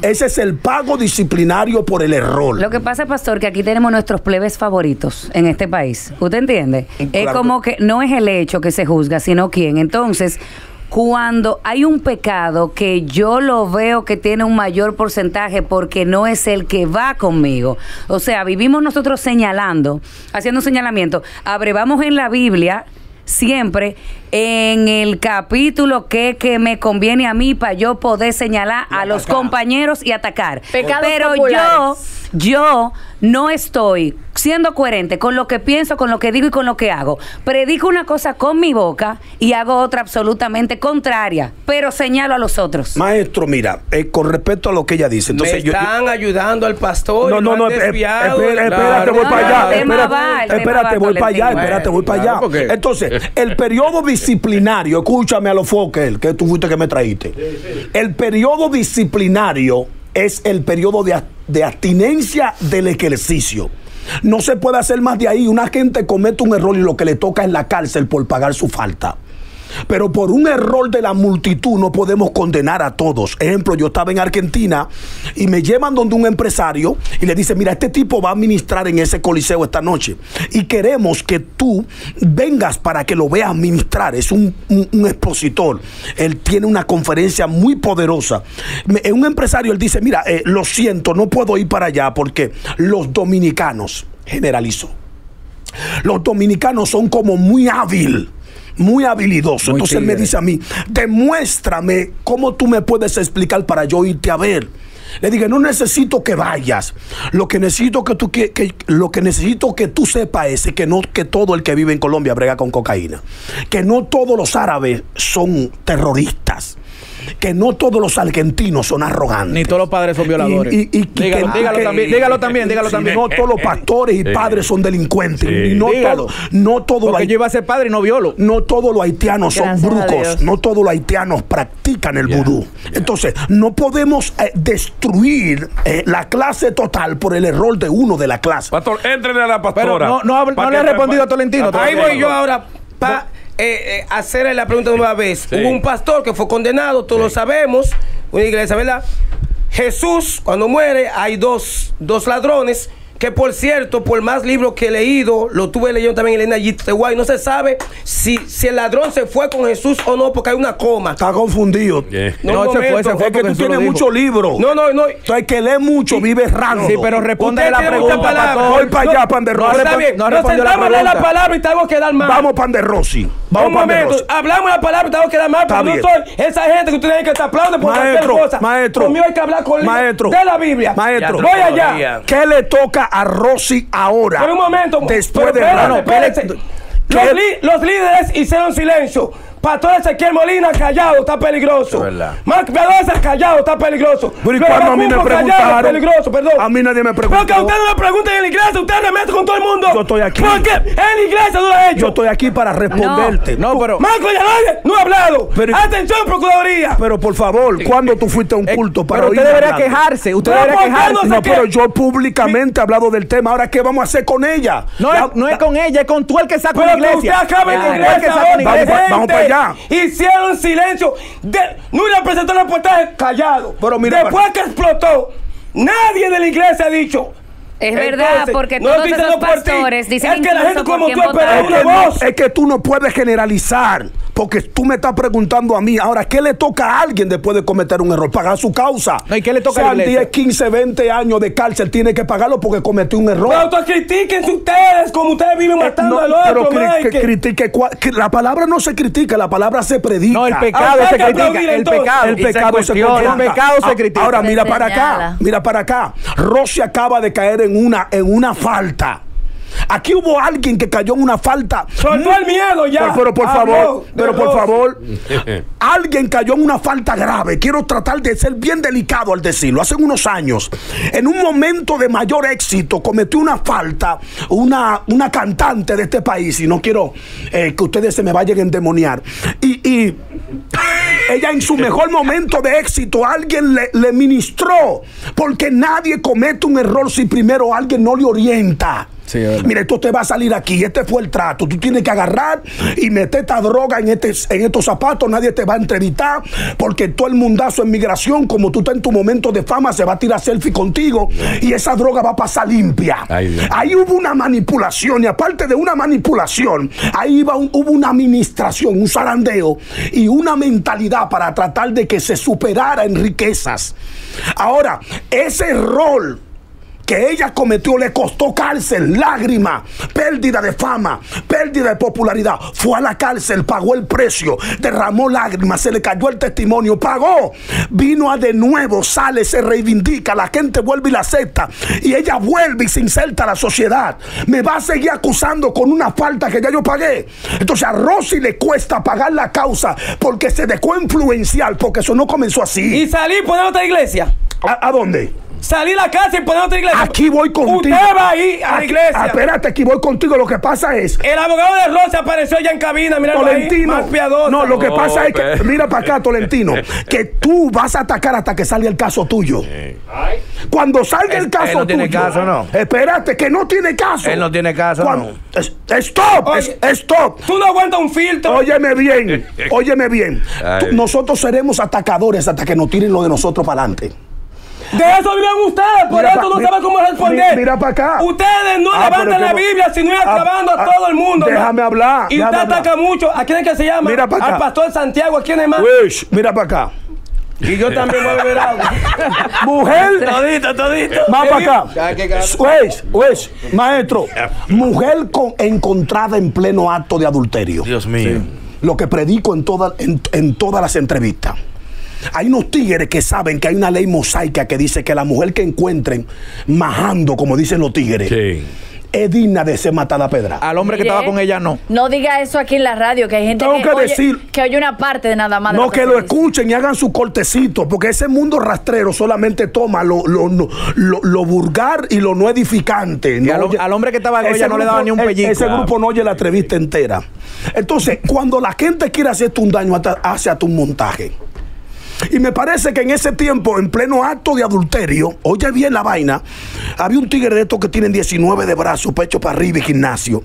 Ese es el pago disciplinario por el error. Lo que pasa, pastor, que aquí tenemos nuestros plebes favoritos en este país. ¿Usted entiende? Claro. Es como que no es el hecho que se juzga, sino quién. Entonces, cuando hay un pecado que yo lo veo que tiene un mayor porcentaje porque no es el que va conmigo. O sea, vivimos nosotros señalando, haciendo un señalamiento. Abrevamos en la Biblia siempre en el capítulo que me conviene a mí para yo poder señalar a los compañeros y atacar. Pecados populares. Pero yo no estoy siendo coherente con lo que pienso, con lo que digo y con lo que hago. Predico una cosa con mi boca y hago otra absolutamente contraria, pero señalo a los otros. Maestro, mira, con respecto a lo que ella dice, entonces me están ayudando al pastor. Espérate, voy para allá. Espérate, voy para allá. Entonces, el periodo disciplinario, escúchame a Alofoke, que tú fuiste que me traíste. Sí. El periodo disciplinario es el periodo de abstinencia del ejercicio. No se puede hacer más de ahí. Una gente comete un error y lo que le toca es la cárcel por pagar su falta. Pero por un error de la multitud no podemos condenar a todos. Ejemplo, yo estaba en Argentina y me llevan donde un empresario y le dice, mira, este tipo va a ministrar en ese coliseo esta noche y queremos que tú vengas para que lo veas ministrar. Es un expositor. Él tiene una conferencia muy poderosa. Un empresario, él dice, mira, lo siento, no puedo ir para allá porque los dominicanos, generalizo, los dominicanos son como muy hábiles. Muy habilidoso. Entonces él me dice a mí, demuéstrame cómo tú me puedes explicar para yo irte a ver. Le dije, no necesito que vayas. Lo que necesito que tú sepas es que no que todo el que vive en Colombia brega con cocaína. Que no todos los árabes son terroristas. Que no todos los argentinos son arrogantes. Ni todos los padres son violadores. Dígalo también. No todos los pastores y padres son delincuentes. Sí. Porque yo iba a ser padre y no violo. No todos los haitianos son brucos. No todos los haitianos practican el vudú. Entonces, no podemos destruir la clase total por el error de uno de la clase. Pastor, éntrenle a la pastora. Pero no le ha respondido a Tolentino. Ahí voy yo ahora. Hacerle la pregunta de una vez. Sí. Hubo un pastor que fue condenado, todos lo sabemos, una iglesia, ¿verdad? Jesús, cuando muere, hay dos ladrones, que por cierto, por más libros que he leído, lo tuve leyendo también Elena Yisteguay, no se sabe si el ladrón se fue con Jesús o no, porque hay una coma. Está confundido. Yeah. No, se fue. Es que tú tienes muchos libros. No. Entonces, que lee mucho, vive raro. Sí, pero responde la pregunta. Voy para allá, Panderrosi. Está bien. Nos sentamos a leer la palabra y te vamos a quedar mal. Vamos, Panderrosi. Un momento. Hablamos la palabra y te vamos a quedar mal. Pero no soy esa gente que tú tienes que te aplaude por cualquier cosa. Maestro. Conmigo hay que hablar con de la Biblia. Maestro. Voy allá. ¿Qué le toca a Rossy ahora? Por un momento. Después de... Los líderes hicieron silencio. Pastor Ezequiel Molina, callado, está peligroso. Marco Velaza, callado, está peligroso. Pero y cuando a mí me preguntaron, a mí nadie me preguntó. Porque a usted no le pregunten en la iglesia, usted remete con todo el mundo. Yo estoy aquí. Porque en la iglesia no lo he hecho. Yo estoy aquí para responderte. No, pero Marco Velaza no ha hablado. Pero, atención, Procuraduría. Pero por favor, ¿cuándo tú fuiste a un culto para oír? Pero usted debería quejarse. Usted debería quejarse. No, pero yo públicamente he hablado del tema. Ahora, ¿qué vamos a hacer con ella? No es con ella, es con tú el que saca la iglesia. Vamos para allá. Hicieron silencio. Nuria presentó el reportaje callado. Pero mira, después que explotó, nadie de la iglesia ha dicho. Es verdad, porque todos esos pastores dicen que la gente como tú espera una voz. Es que tú no puedes generalizar, porque tú me estás preguntando a mí. Ahora, ¿qué le toca a alguien después de cometer un error? Pagar su causa. No, ¿y qué le toca a la iglesia? 10, 15, 20 años de cárcel tiene que pagarlo porque cometió un error. Pero autocritíquense ustedes, como ustedes viven matando al otro. Pero critique, la palabra no se critica, la palabra se predica. No, el pecado se critica. El pecado se critica. Ahora, mira para acá, mira para acá. Rossy acaba de caer en una falta. Aquí hubo alguien que cayó en una falta. Soltó el miedo ya. Pero por favor, alguien cayó en una falta grave. Quiero tratar de ser bien delicado al decirlo. Hace unos años, en un momento de mayor éxito, cometió una falta una cantante de este país. Y no quiero que ustedes se me vayan a endemoniar. Y ella en su mejor momento de éxito, alguien le ministró. Porque nadie comete un error si primero alguien no le orienta. Sí, mira, esto te va a salir aquí, este fue el trato. Tú tienes que agarrar y meter esta droga en estos zapatos. Nadie te va a entrevistar porque todo el mundazo en migración, como tú estás en tu momento de fama, se va a tirar selfie contigo y esa droga va a pasar limpia. Ahí hubo una manipulación y aparte de una manipulación, ahí hubo una administración, un zarandeo y una mentalidad para tratar de que se superara en riquezas. Ahora, ese rol que ella cometió le costó cárcel, lágrimas, pérdida de fama, pérdida de popularidad. Fue a la cárcel, pagó el precio, derramó lágrimas, se le cayó el testimonio, pagó, vino de nuevo, sale, se reivindica, la gente vuelve y la acepta y ella vuelve y se inserta a la sociedad. Me va a seguir acusando con una falta que ya yo pagué. Entonces a Rossy le cuesta pagar la causa porque se dejó influenciar, porque eso no comenzó así. Y salí por otra iglesia. ¿A dónde? Salí a la casa y poner otra iglesia. Aquí voy contigo. Usted va ahí a la iglesia. Espérate, aquí voy contigo. Lo que pasa es, el abogado de Rossy apareció ya en cabina. Mira, Tolentino. Ahí, Carpiadosa. No, lo que pasa es que, mira para acá, Tolentino, que tú vas a atacar hasta que salga el caso tuyo. Cuando salga el caso tuyo. Él no tiene caso, no. Espérate, que no tiene caso. Él no tiene caso. Stop, oye, stop. Tú no aguantas un filtro. Óyeme bien, óyeme bien. Nosotros seremos atacadores hasta que nos tiren lo de nosotros para adelante. De eso viven ustedes, por eso no saben cómo responder. Mira para acá. Ustedes no levantan la Biblia, sino acabando a todo el mundo. Déjame hablar. Y usted ataca mucho. ¿A quién es que se llama? Mira para acá. Al pastor Santiago, ¿a quién es más? Uish, mira para acá. Y yo también voy a beber agua. Mujer. Todito, todito. Más para acá. Uish, maestro. Mujer encontrada en pleno acto de adulterio. Dios mío. Lo que predico en todas las entrevistas. Hay unos tigres que saben que hay una ley mosaica que dice que la mujer que encuentren majando, como dicen los tigres, sí, es digna de ser matada a pedra. Al hombre, mire, que estaba con ella no. No diga eso aquí en la radio, que hay gente que oye una parte de nada más. No, que lo escuchen y hagan su cortecito, porque ese mundo rastrero solamente toma lo vulgar y lo no edificante. No, al hombre que estaba con ella no le daba ni un pellizco. Ese grupo no oye la entrevista entera. Entonces, cuando la gente quiere hacerte un daño, hace hasta un montaje. Y me parece que en ese tiempo, en pleno acto de adulterio, oye bien la vaina, había un tigre de estos que tienen 19 de brazos, pecho para arriba y gimnasio.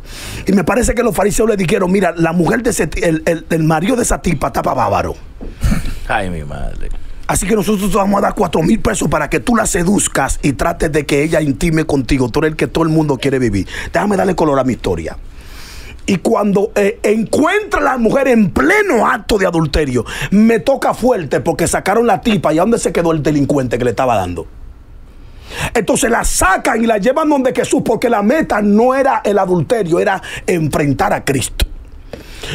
Y me parece que los fariseos le dijeron, mira, la mujer de ese, el marido de esa tipa está para bávaro. Ay, mi madre. Así que nosotros te vamos a dar 4,000 pesos para que tú la seduzcas y trates de que ella intime contigo. Tú eres el que todo el mundo quiere vivir. Déjame darle color a mi historia. Y cuando encuentra a la mujer en pleno acto de adulterio, me toca fuerte porque sacaron la tipa. ¿Y a dónde se quedó el delincuente que le estaba dando? Entonces la sacan y la llevan donde Jesús, porque la meta no era el adulterio, era enfrentar a Cristo.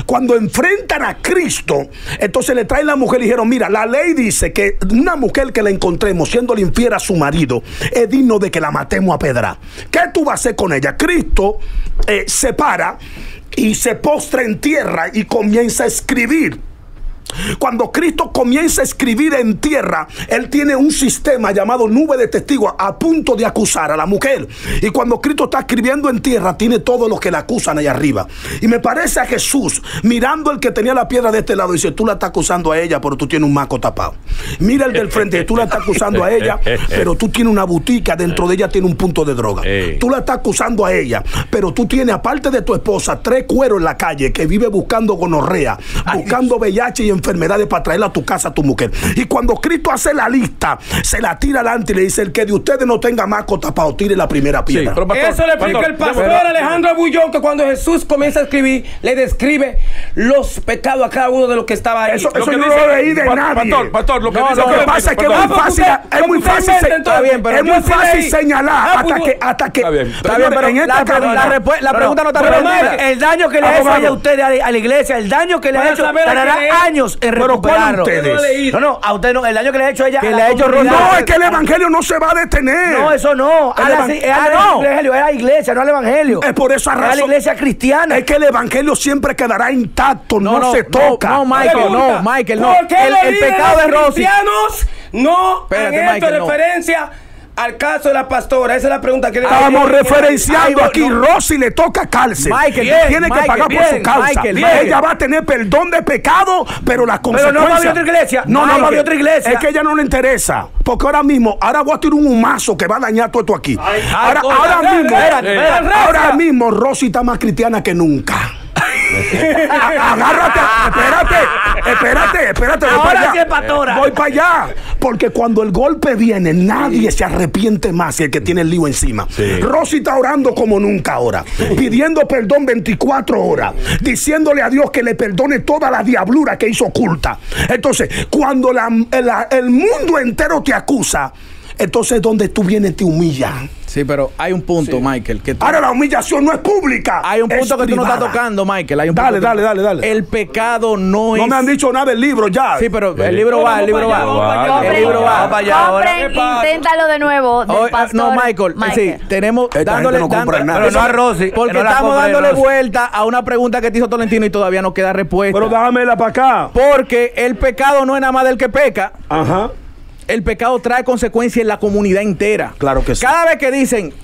Cuando enfrentan a Cristo, entonces le traen la mujer y dijeron, mira, la ley dice que una mujer que la encontremos siéndole infiel a su marido es digno de que la matemos a pedra. ¿Qué tú vas a hacer con ella? Cristo separa y se postra en tierra y comienza a escribir. Cuando Cristo comienza a escribir en tierra, Él tiene un sistema llamado nube de testigos a punto de acusar a la mujer. Y cuando Cristo está escribiendo en tierra, tiene todos los que la acusan allá arriba. Y me parece a Jesús mirando el que tenía la piedra de este lado, dice: tú la estás acusando a ella, pero tú tienes un maco tapado. Mira el del frente, tú la estás acusando a ella, pero tú tienes una botica, dentro de ella tiene un punto de droga. Tú la estás acusando a ella, pero tú tienes, aparte de tu esposa, 3 cueros en la calle que vive buscando gonorrea, buscando VIH y enfermedades para traerla a tu casa, a tu mujer. Y cuando Cristo hace la lista, se la tira adelante y le dice: el que de ustedes no tenga maco tapado, tire la primera piedra. Sí, pero pastor, eso le explica el pastor Alejandro Bullón, que cuando Jesús comienza a escribir, le describe los pecados a cada uno de los que estaba ahí. Eso yo no lo leí de nadie. Pastor, lo que pasa es que es muy fácil señalar hasta que la pregunta no está respondida. El daño que le ha hecho a ustedes, a la iglesia, el daño que le ha hecho, tardará años en recuperarlo. No, a usted no. El daño que le ha hecho ella, que le ha hecho Rossy. No, es que el evangelio no se va a detener. No, eso no. El evangelio es la iglesia, no al evangelio. Es por esa razón. Es la iglesia cristiana. Es que el evangelio siempre quedará intacto, no se toca. No, Maiker, no. El pecado de Rossy. Referencia al caso de la pastora, esa es la pregunta que le estamos referenciando aquí. Rossy le toca cárcel. Tiene que pagar por su causa. Ella va a tener perdón de pecado, pero las consecuencias. Pero no va a haber otra iglesia. No va a haber otra iglesia. Es que ella no le interesa. Porque ahora voy a tirar un humazo que va a dañar todo esto aquí. Ahora mismo, Rossy está más cristiana que nunca. Agárrate, espérate. Voy para allá. Porque cuando el golpe viene, nadie se arrepiente más que el que tiene el lío encima. Sí. Rossy está orando como nunca ahora, pidiendo perdón 24 horas, diciéndole a Dios que le perdone toda la diablura que hizo oculta. Entonces, cuando el mundo entero te acusa, entonces donde tú vienes te humillas. Sí, pero hay un punto, Maiker. Ahora la humillación no es pública. Hay un punto que tú no estás tocando, Maiker. Dale. El pecado no es. No me han dicho nada del libro ya. Sí, pero el libro va para allá. Inténtalo de nuevo. No, Maiker. Sí, tenemos. Dándole compra nada. Pero no a Rossy. Porque estamos dándole vuelta a una pregunta que te hizo Tolentino y todavía no queda respuesta. Pero dámela para acá. Porque el pecado no es nada más del que peca. Ajá. El pecado trae consecuencias en la comunidad entera. Claro que sí. Cada vez que dicen,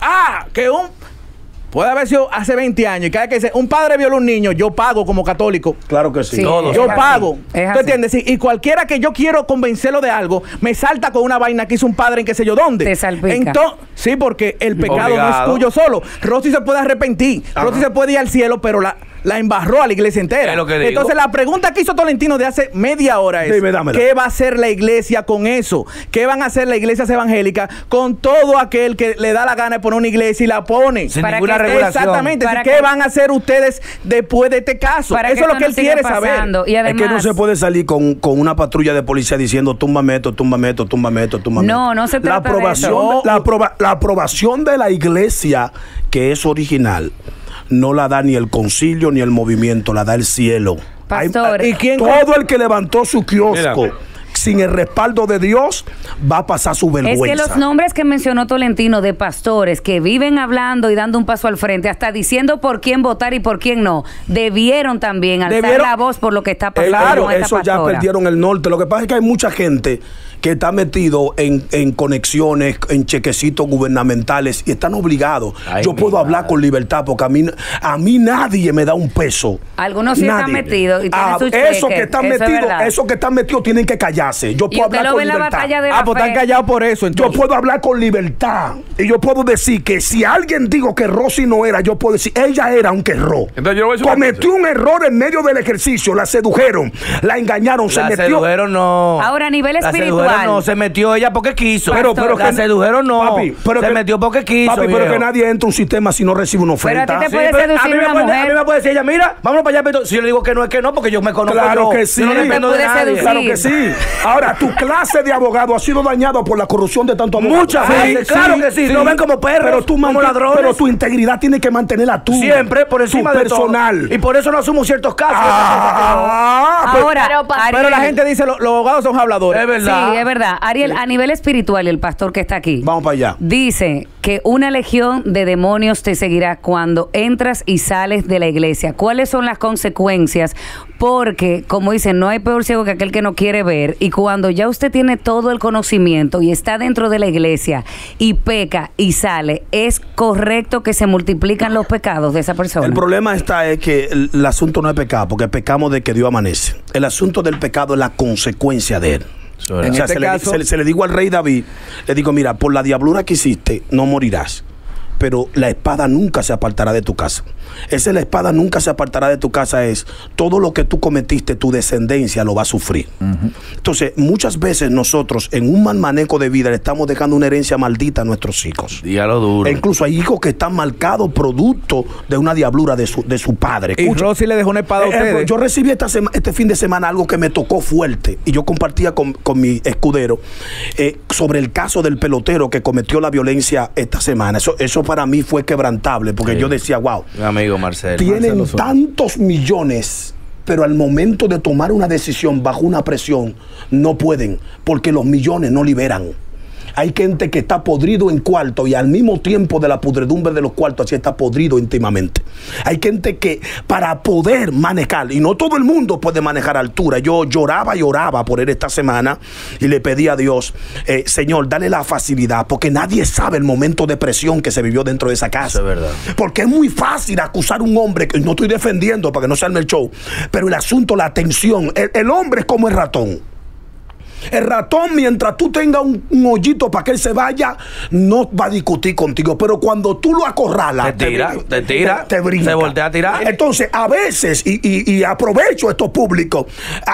puede haber sido hace 20 años, y cada vez que dicen, un padre violó a un niño, yo pago como católico. Claro que sí. Yo pago. ¿Tú entiendes? Sí. Y cualquiera que yo quiero convencerlo de algo, me salta con una vaina que hizo un padre en qué sé yo dónde. Te salpica. Entonces, sí, porque el pecado no es tuyo solo. Rossy se puede arrepentir. Rossy se puede ir al cielo, pero la embarró a la iglesia entera. Entonces la pregunta que hizo Tolentino de hace media hora es: ¿qué va a hacer la iglesia con eso? ¿Qué van a hacer las iglesias evangélicas con todo aquel que le da la gana de poner una iglesia y la pone? Sin ninguna regulación. Exactamente. ¿Qué van a hacer ustedes después de este caso? Eso es lo que él quiere saber. Y además, es que no se puede salir con una patrulla de policía diciendo: túmbame esto. No se trata de eso. La aprobación de la iglesia, que es original, no la da ni el concilio ni el movimiento, la da el cielo. Pastor, todo el que levantó su kiosco sin el respaldo de Dios va a pasar su vergüenza. Es que los nombres que mencionó Tolentino de pastores que viven hablando y dando un paso al frente, hasta diciendo por quién votar y por quién no, debieron también alzar la voz por lo que está pasando. Claro, eso ya perdieron el norte. Lo que pasa es que hay mucha gente que está metido en conexiones, en chequecitos gubernamentales, y están obligados. Yo puedo hablar con libertad porque a mí nadie me da un peso. Algunos sí están metidos y tienen sus cheques. Esos que están metidos tienen que callarse. Yo puedo hablar con libertad. Pues están callados por eso. Entonces, yo puedo hablar con libertad. Y yo puedo decir que si alguien dijo que Rossy no era, yo puedo decir: ella era, aunque erró. Cometió un error en medio del ejercicio. La sedujeron, la engañaron, se metió. Ahora, a nivel espiritual. Se metió ella porque quiso. Papi, pero que nadie entra a un sistema si no recibe una oferta. Pero a ti te puede seducir una mujer. A mí me puede decir ella: mira, vámonos para allá. Si yo le digo que no, porque yo me conozco. Claro que sí. Claro que sí. Ahora, tu clase de abogado ha sido dañada por la corrupción de tanto abogado. Muchas veces, claro que sí. Lo ven como perros, pero como ladrones. Pero tu integridad tiene que mantenerla tú. Siempre, por encima de personal. Todo. Y por eso no asumo ciertos casos. Ahora, pero la gente dice: los abogados son habladores. Es verdad. Sí, es verdad. Ariel, a nivel espiritual, el pastor que está aquí. Vamos para allá. Dice que una legión de demonios te seguirá cuando entras y sales de la iglesia. ¿Cuáles son las consecuencias? Porque, como dicen, no hay peor ciego que aquel que no quiere ver. Y cuando ya usted tiene todo el conocimiento y está dentro de la iglesia y peca y sale, ¿es correcto que se multiplican los pecados de esa persona? El problema está es que el asunto no es pecado, porque pecamos de que Dios amanece. El asunto del pecado es la consecuencia de él. En este caso, se le digo al rey David, le digo, mira, por la diablura que hiciste, no morirás, pero la espada nunca se apartará de tu casa. Esa es la espada nunca se apartará de tu casa, es todo lo que tú cometiste, tu descendencia lo va a sufrir. Entonces, muchas veces nosotros en un mal manejo de vida le estamos dejando una herencia maldita a nuestros hijos. Ya lo duro. E incluso hay hijos que están marcados producto de una diablura de su padre. Escucha, y Rossy le dejó una espada a ustedes. Yo recibí este fin de semana algo que me tocó fuerte, y yo compartía con mi escudero sobre el caso del pelotero que cometió la violencia esta semana. Eso para mí fue quebrantable, porque yo decía, wow, amigo Marcel, tienen tantos millones, pero al momento de tomar una decisión bajo una presión no pueden, porque los millones no liberan. Hay gente que está podrido en cuarto y al mismo tiempo de la pudredumbre de los cuartos así está podrido íntimamente. Hay gente que para poder manejar, y no todo el mundo puede manejar altura, yo lloraba y oraba por él esta semana y le pedí a Dios, Señor, dale la facilidad, porque nadie sabe el momento de presión que se vivió dentro de esa casa. Eso es verdad. Porque es muy fácil acusar a un hombre, que no estoy defendiendo para que no se arme el show, pero el asunto, la tensión, el hombre es como el ratón. El ratón, mientras tú tengas un hoyito para que él se vaya, no va a discutir contigo. Pero cuando tú lo acorralas, te brinca. Te voltea a tirar. Entonces, a veces, y aprovecho esto público,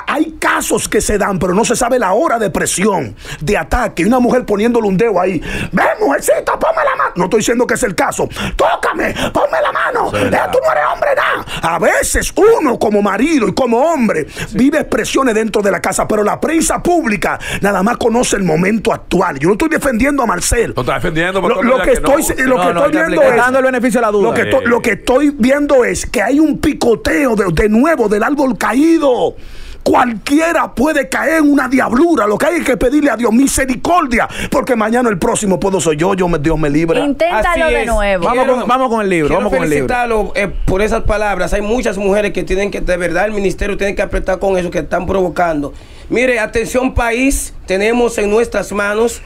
hay casos que se dan, pero no se sabe la hora de presión, de ataque. Una mujer poniéndole un dedo ahí. Ven, mujercita, ponme la mano. No estoy diciendo que es el caso. Tócame, ponme la mano. Tú no eres hombre, nada. A veces uno, como marido y como hombre, vive presiones dentro de la casa, pero la prensa pública nada más conoce el momento actual. Yo no estoy defendiendo a Marcel. No está defendiendo. Lo que estoy viendo es dando el beneficio a la duda. Lo que estoy viendo es que hay un picoteo de nuevo del árbol caído. Cualquiera puede caer en una diablura. Lo que hay es que pedirle a Dios misericordia, porque mañana el próximo puedo soy yo. Dios me libra. Inténtalo de nuevo. Vamos con el libro. Vamos con el libro. Felicitarlo por esas palabras. Hay muchas mujeres que tienen que, de verdad, el ministerio tiene que apretar con eso que están provocando. Mire, atención país, tenemos en nuestras manos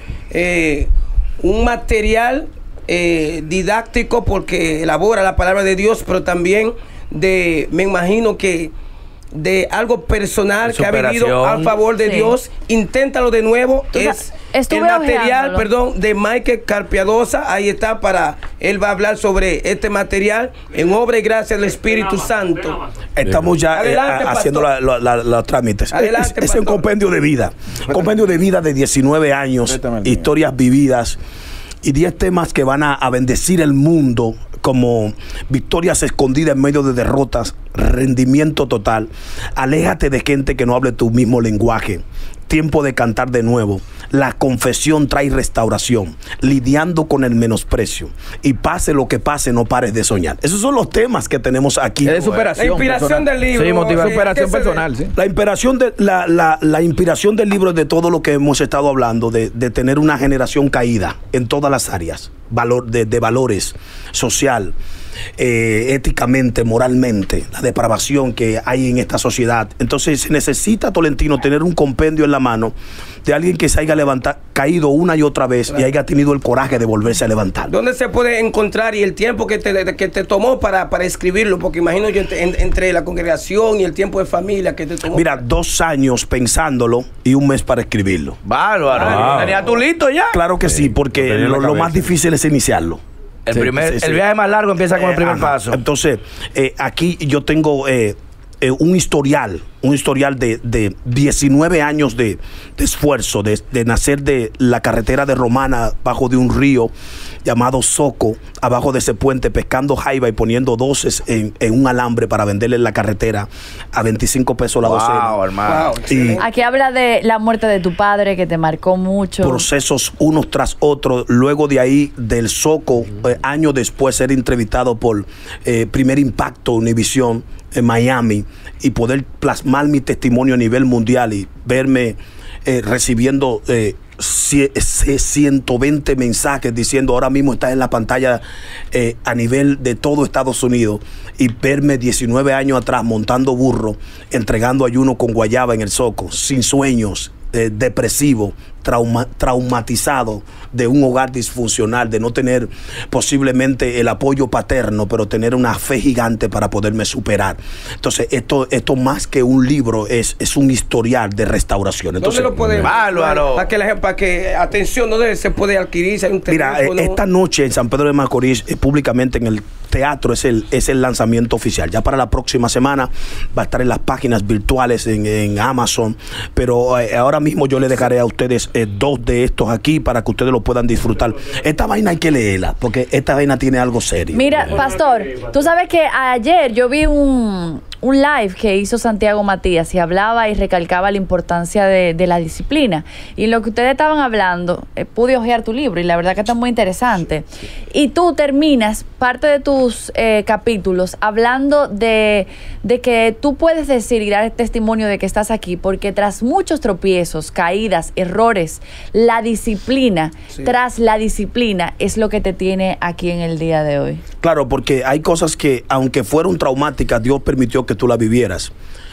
un material didáctico, porque elabora la palabra de Dios, pero también me imagino que de algo personal que ha venido a favor de Dios. Inténtalo de nuevo. Es el material, perdón, de Maiker Carpiadosa. Ahí está, para él va a hablar sobre este material en obra y gracia del Espíritu Santo. Estamos ya haciendo los trámites. Adelante, es un compendio de vida. Compendio de vida de 19 años, historias vividas y 10 temas que van a bendecir el mundo, como victorias escondidas en medio de derrotas, rendimiento total, aléjate de gente que no hable tu mismo lenguaje, tiempo de cantar de nuevo, la confesión trae restauración, lidiando con el menosprecio, y pase lo que pase, no pares de soñar. Esos son los temas que tenemos aquí. Es superación, la inspiración personal. Del libro. Sí, motivación, superación personal. Sí. La inspiración del libro es de todo lo que hemos estado hablando, de tener una generación caída en todas las áreas, de valores, social, éticamente, moralmente, la depravación que hay en esta sociedad. Entonces se necesita, Tolentino, tener un compendio en la mano de alguien que se haya caído una y otra vez y haya tenido el coraje de volverse a levantar. ¿Dónde se puede encontrar y el tiempo que te tomó para escribirlo? Porque imagino yo entre la congregación y el tiempo de familia que te tomó. Mira, 2 años pensándolo y 1 mes para escribirlo. Bárbaro. ¿Tenía tú listo ya? Claro que sí, porque lo más difícil es iniciarlo. El viaje más largo empieza con el primer paso. Entonces, aquí yo tengo un historial de 19 años de esfuerzo, de nacer de la carretera de Romana, bajo de un río llamado Soco, abajo de ese puente, pescando jaiba y poniendo doces en un alambre para venderle en la carretera a 25 pesos la docena. Wow, hermano. Y aquí habla de la muerte de tu padre, que te marcó mucho. Procesos unos tras otros. Luego de ahí, del Soco, años después, ser entrevistado por Primer Impacto, Univisión, en Miami, y poder plasmar mi testimonio a nivel mundial y verme recibiendo 120 mensajes diciendo ahora mismo estás en la pantalla a nivel de todo Estados Unidos, y verme 19 años atrás montando burro, entregando ayuno con guayaba en el Soco, sin sueños, depresivo, traumatizado de un hogar disfuncional, de no tener posiblemente el apoyo paterno, pero tener una fe gigante para poderme superar. Entonces esto más que un libro es un historial de restauración. Entonces, ¿dónde lo podemos? Bárbaro. Para que atención, ¿dónde se puede adquirir? ¿Hay un teléfono? Mira, esta noche en San Pedro de Macorís, públicamente en el teatro, es el lanzamiento oficial. Ya para la próxima semana va a estar en las páginas virtuales, en Amazon, pero ahora mismo yo le dejaré a ustedes dos de estos aquí para que ustedes lo puedan disfrutar. Esta vaina hay que leerla, porque esta vaina tiene algo serio. Mira, pastor, tú sabes que ayer yo vi un live que hizo Santiago Matías y hablaba y recalcaba la importancia de la disciplina. Y lo que ustedes estaban hablando, pude hojear tu libro y la verdad que está muy interesante. Y tú terminas parte de tus capítulos hablando de que tú puedes decir y dar testimonio de que estás aquí porque tras muchos tropiezos, caídas, errores, la disciplina, sí, tras la disciplina es lo que te tiene aquí en el día de hoy. Claro, porque hay cosas que aunque fueron traumáticas, Dios permitió que tú la vivieras.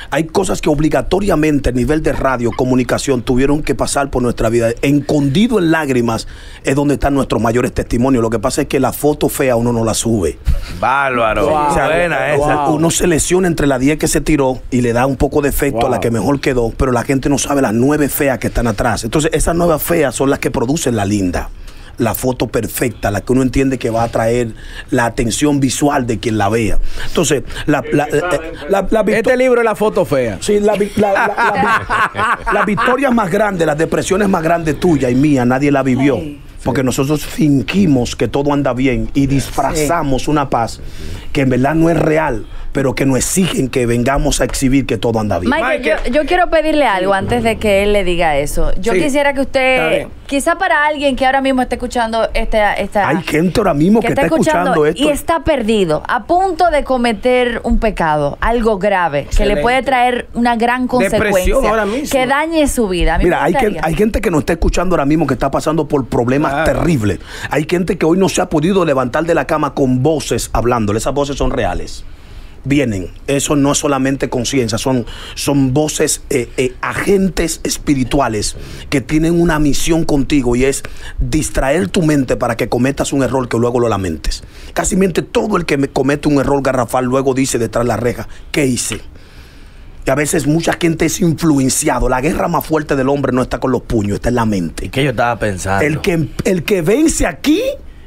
Hay cosas que obligatoriamente a nivel de radio, comunicación, tuvieron que pasar por nuestra vida. Escondido en lágrimas es donde están nuestros mayores testimonios. Lo que pasa es que la foto fea uno no la sube. Bárbaro. Wow. O sea, buena esa. Uno se lesiona entre la 10 que se tiró y le da un poco de efecto, wow, a la que mejor quedó, pero la gente no sabe las 9 feas que están atrás. Entonces esas 9 feas son las que producen la linda, la foto perfecta, la que uno entiende que va a atraer la atención visual de quien la vea. Entonces, este libro es la foto fea. Sí, las victorias más grandes, las depresiones más grandes tuyas y mía, nadie la vivió. Porque nosotros fingimos que todo anda bien y disfrazamos una paz que en verdad no es real, pero que nos exigen que vengamos a exhibir que todo anda bien. Maiker, yo quiero pedirle algo antes de que él le diga eso. Yo quisiera que usted, quizá para alguien que ahora mismo está escuchando hay gente ahora mismo que está escuchando esto y está perdido, a punto de cometer un pecado, algo grave, excelente, que le puede traer una gran consecuencia, ahora mismo, que dañe su vida. Mira, hay gente que nos está escuchando ahora mismo que está pasando por problemas terribles. Hay gente que hoy no se ha podido levantar de la cama con voces hablándole. Esas voces son reales. Vienen, eso no es solamente conciencia, son voces, agentes espirituales que tienen una misión contigo y es distraer tu mente para que cometas un error que luego lo lamentes. Casi mente todo el que comete un error garrafal luego dice detrás de la reja, ¿qué hice? Y a veces mucha gente es influenciado. La guerra más fuerte del hombre no está con los puños, está en la mente. ¿Qué yo estaba pensando? El que vence aquí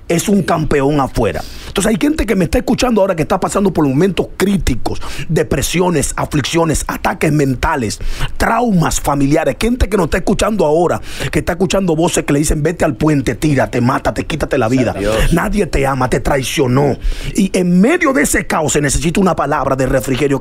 es un campeón afuera. Entonces hay gente que me está escuchando ahora que está pasando por momentos críticos, depresiones, aflicciones, ataques mentales, traumas familiares. Gente que nos está escuchando ahora, que está escuchando voces que le dicen vete al puente, tírate, mátate, quítate la vida. Dios. Nadie te ama, te traicionó. Y en medio de ese caos se necesita una palabra de refrigerio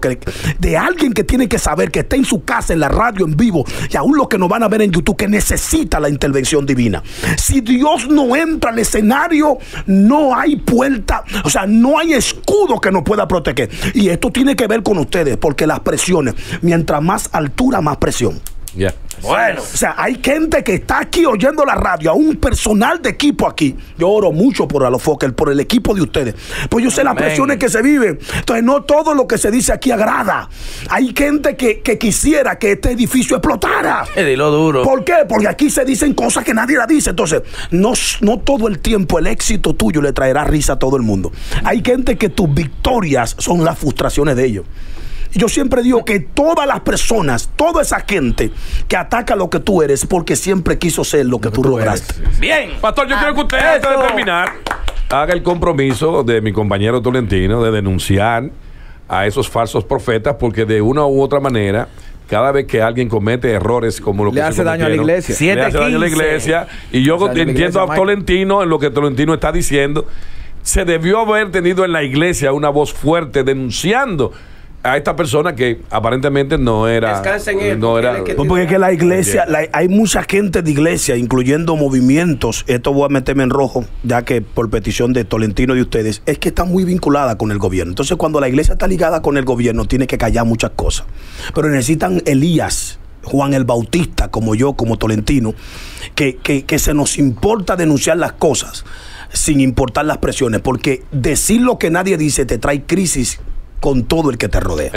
de alguien que tiene que saber que está en su casa, en la radio, en vivo, y aún los que nos van a ver en YouTube, que necesita la intervención divina. Si Dios no entra al escenario, no hay puerta, o sea, no hay escudo que nos pueda proteger. Y esto tiene que ver con ustedes, porque las presiones, mientras más altura, más presión. Yeah. Bueno, o sea, hay gente que está aquí oyendo la radio, a un personal de equipo aquí. Yo oro mucho por Alofoke, por el equipo de ustedes. Pues yo sé las presiones que se viven. Entonces, no todo lo que se dice aquí agrada. Hay gente que quisiera que este edificio explotara. Dilo duro. ¿Por qué? Porque aquí se dicen cosas que nadie la dice. Entonces, no todo el tiempo el éxito tuyo le traerá risa a todo el mundo. Hay gente que tus victorias son las frustraciones de ellos. Yo siempre digo que todas las personas, toda esa gente que ataca lo que tú eres, porque siempre quiso ser lo que tú lograste. Eres. Bien, pastor, yo quiero que usted, antes de terminar, haga el compromiso de mi compañero Tolentino de denunciar a esos falsos profetas, porque de una u otra manera, cada vez que alguien comete errores como lo que le hace daño a la iglesia. Le hace daño a la iglesia. Y yo entiendo a Tolentino en lo que Tolentino está diciendo. Se debió haber tenido en la iglesia una voz fuerte denunciando a esta persona que aparentemente no era. Porque es que la iglesia, hay mucha gente de iglesia, incluyendo movimientos, esto voy a meterme en rojo, ya que por petición de Tolentino y de ustedes, es que está muy vinculada con el gobierno. Entonces, cuando la iglesia está ligada con el gobierno, tiene que callar muchas cosas. Pero necesitan Elías, Juan el Bautista, como yo, como Tolentino, que se nos importa denunciar las cosas sin importar las presiones, porque decir lo que nadie dice te trae crisis con todo el que te rodea.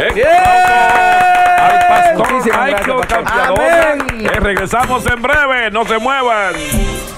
Al pastor Maiker Carpiadosa. Regresamos en breve, no se muevan.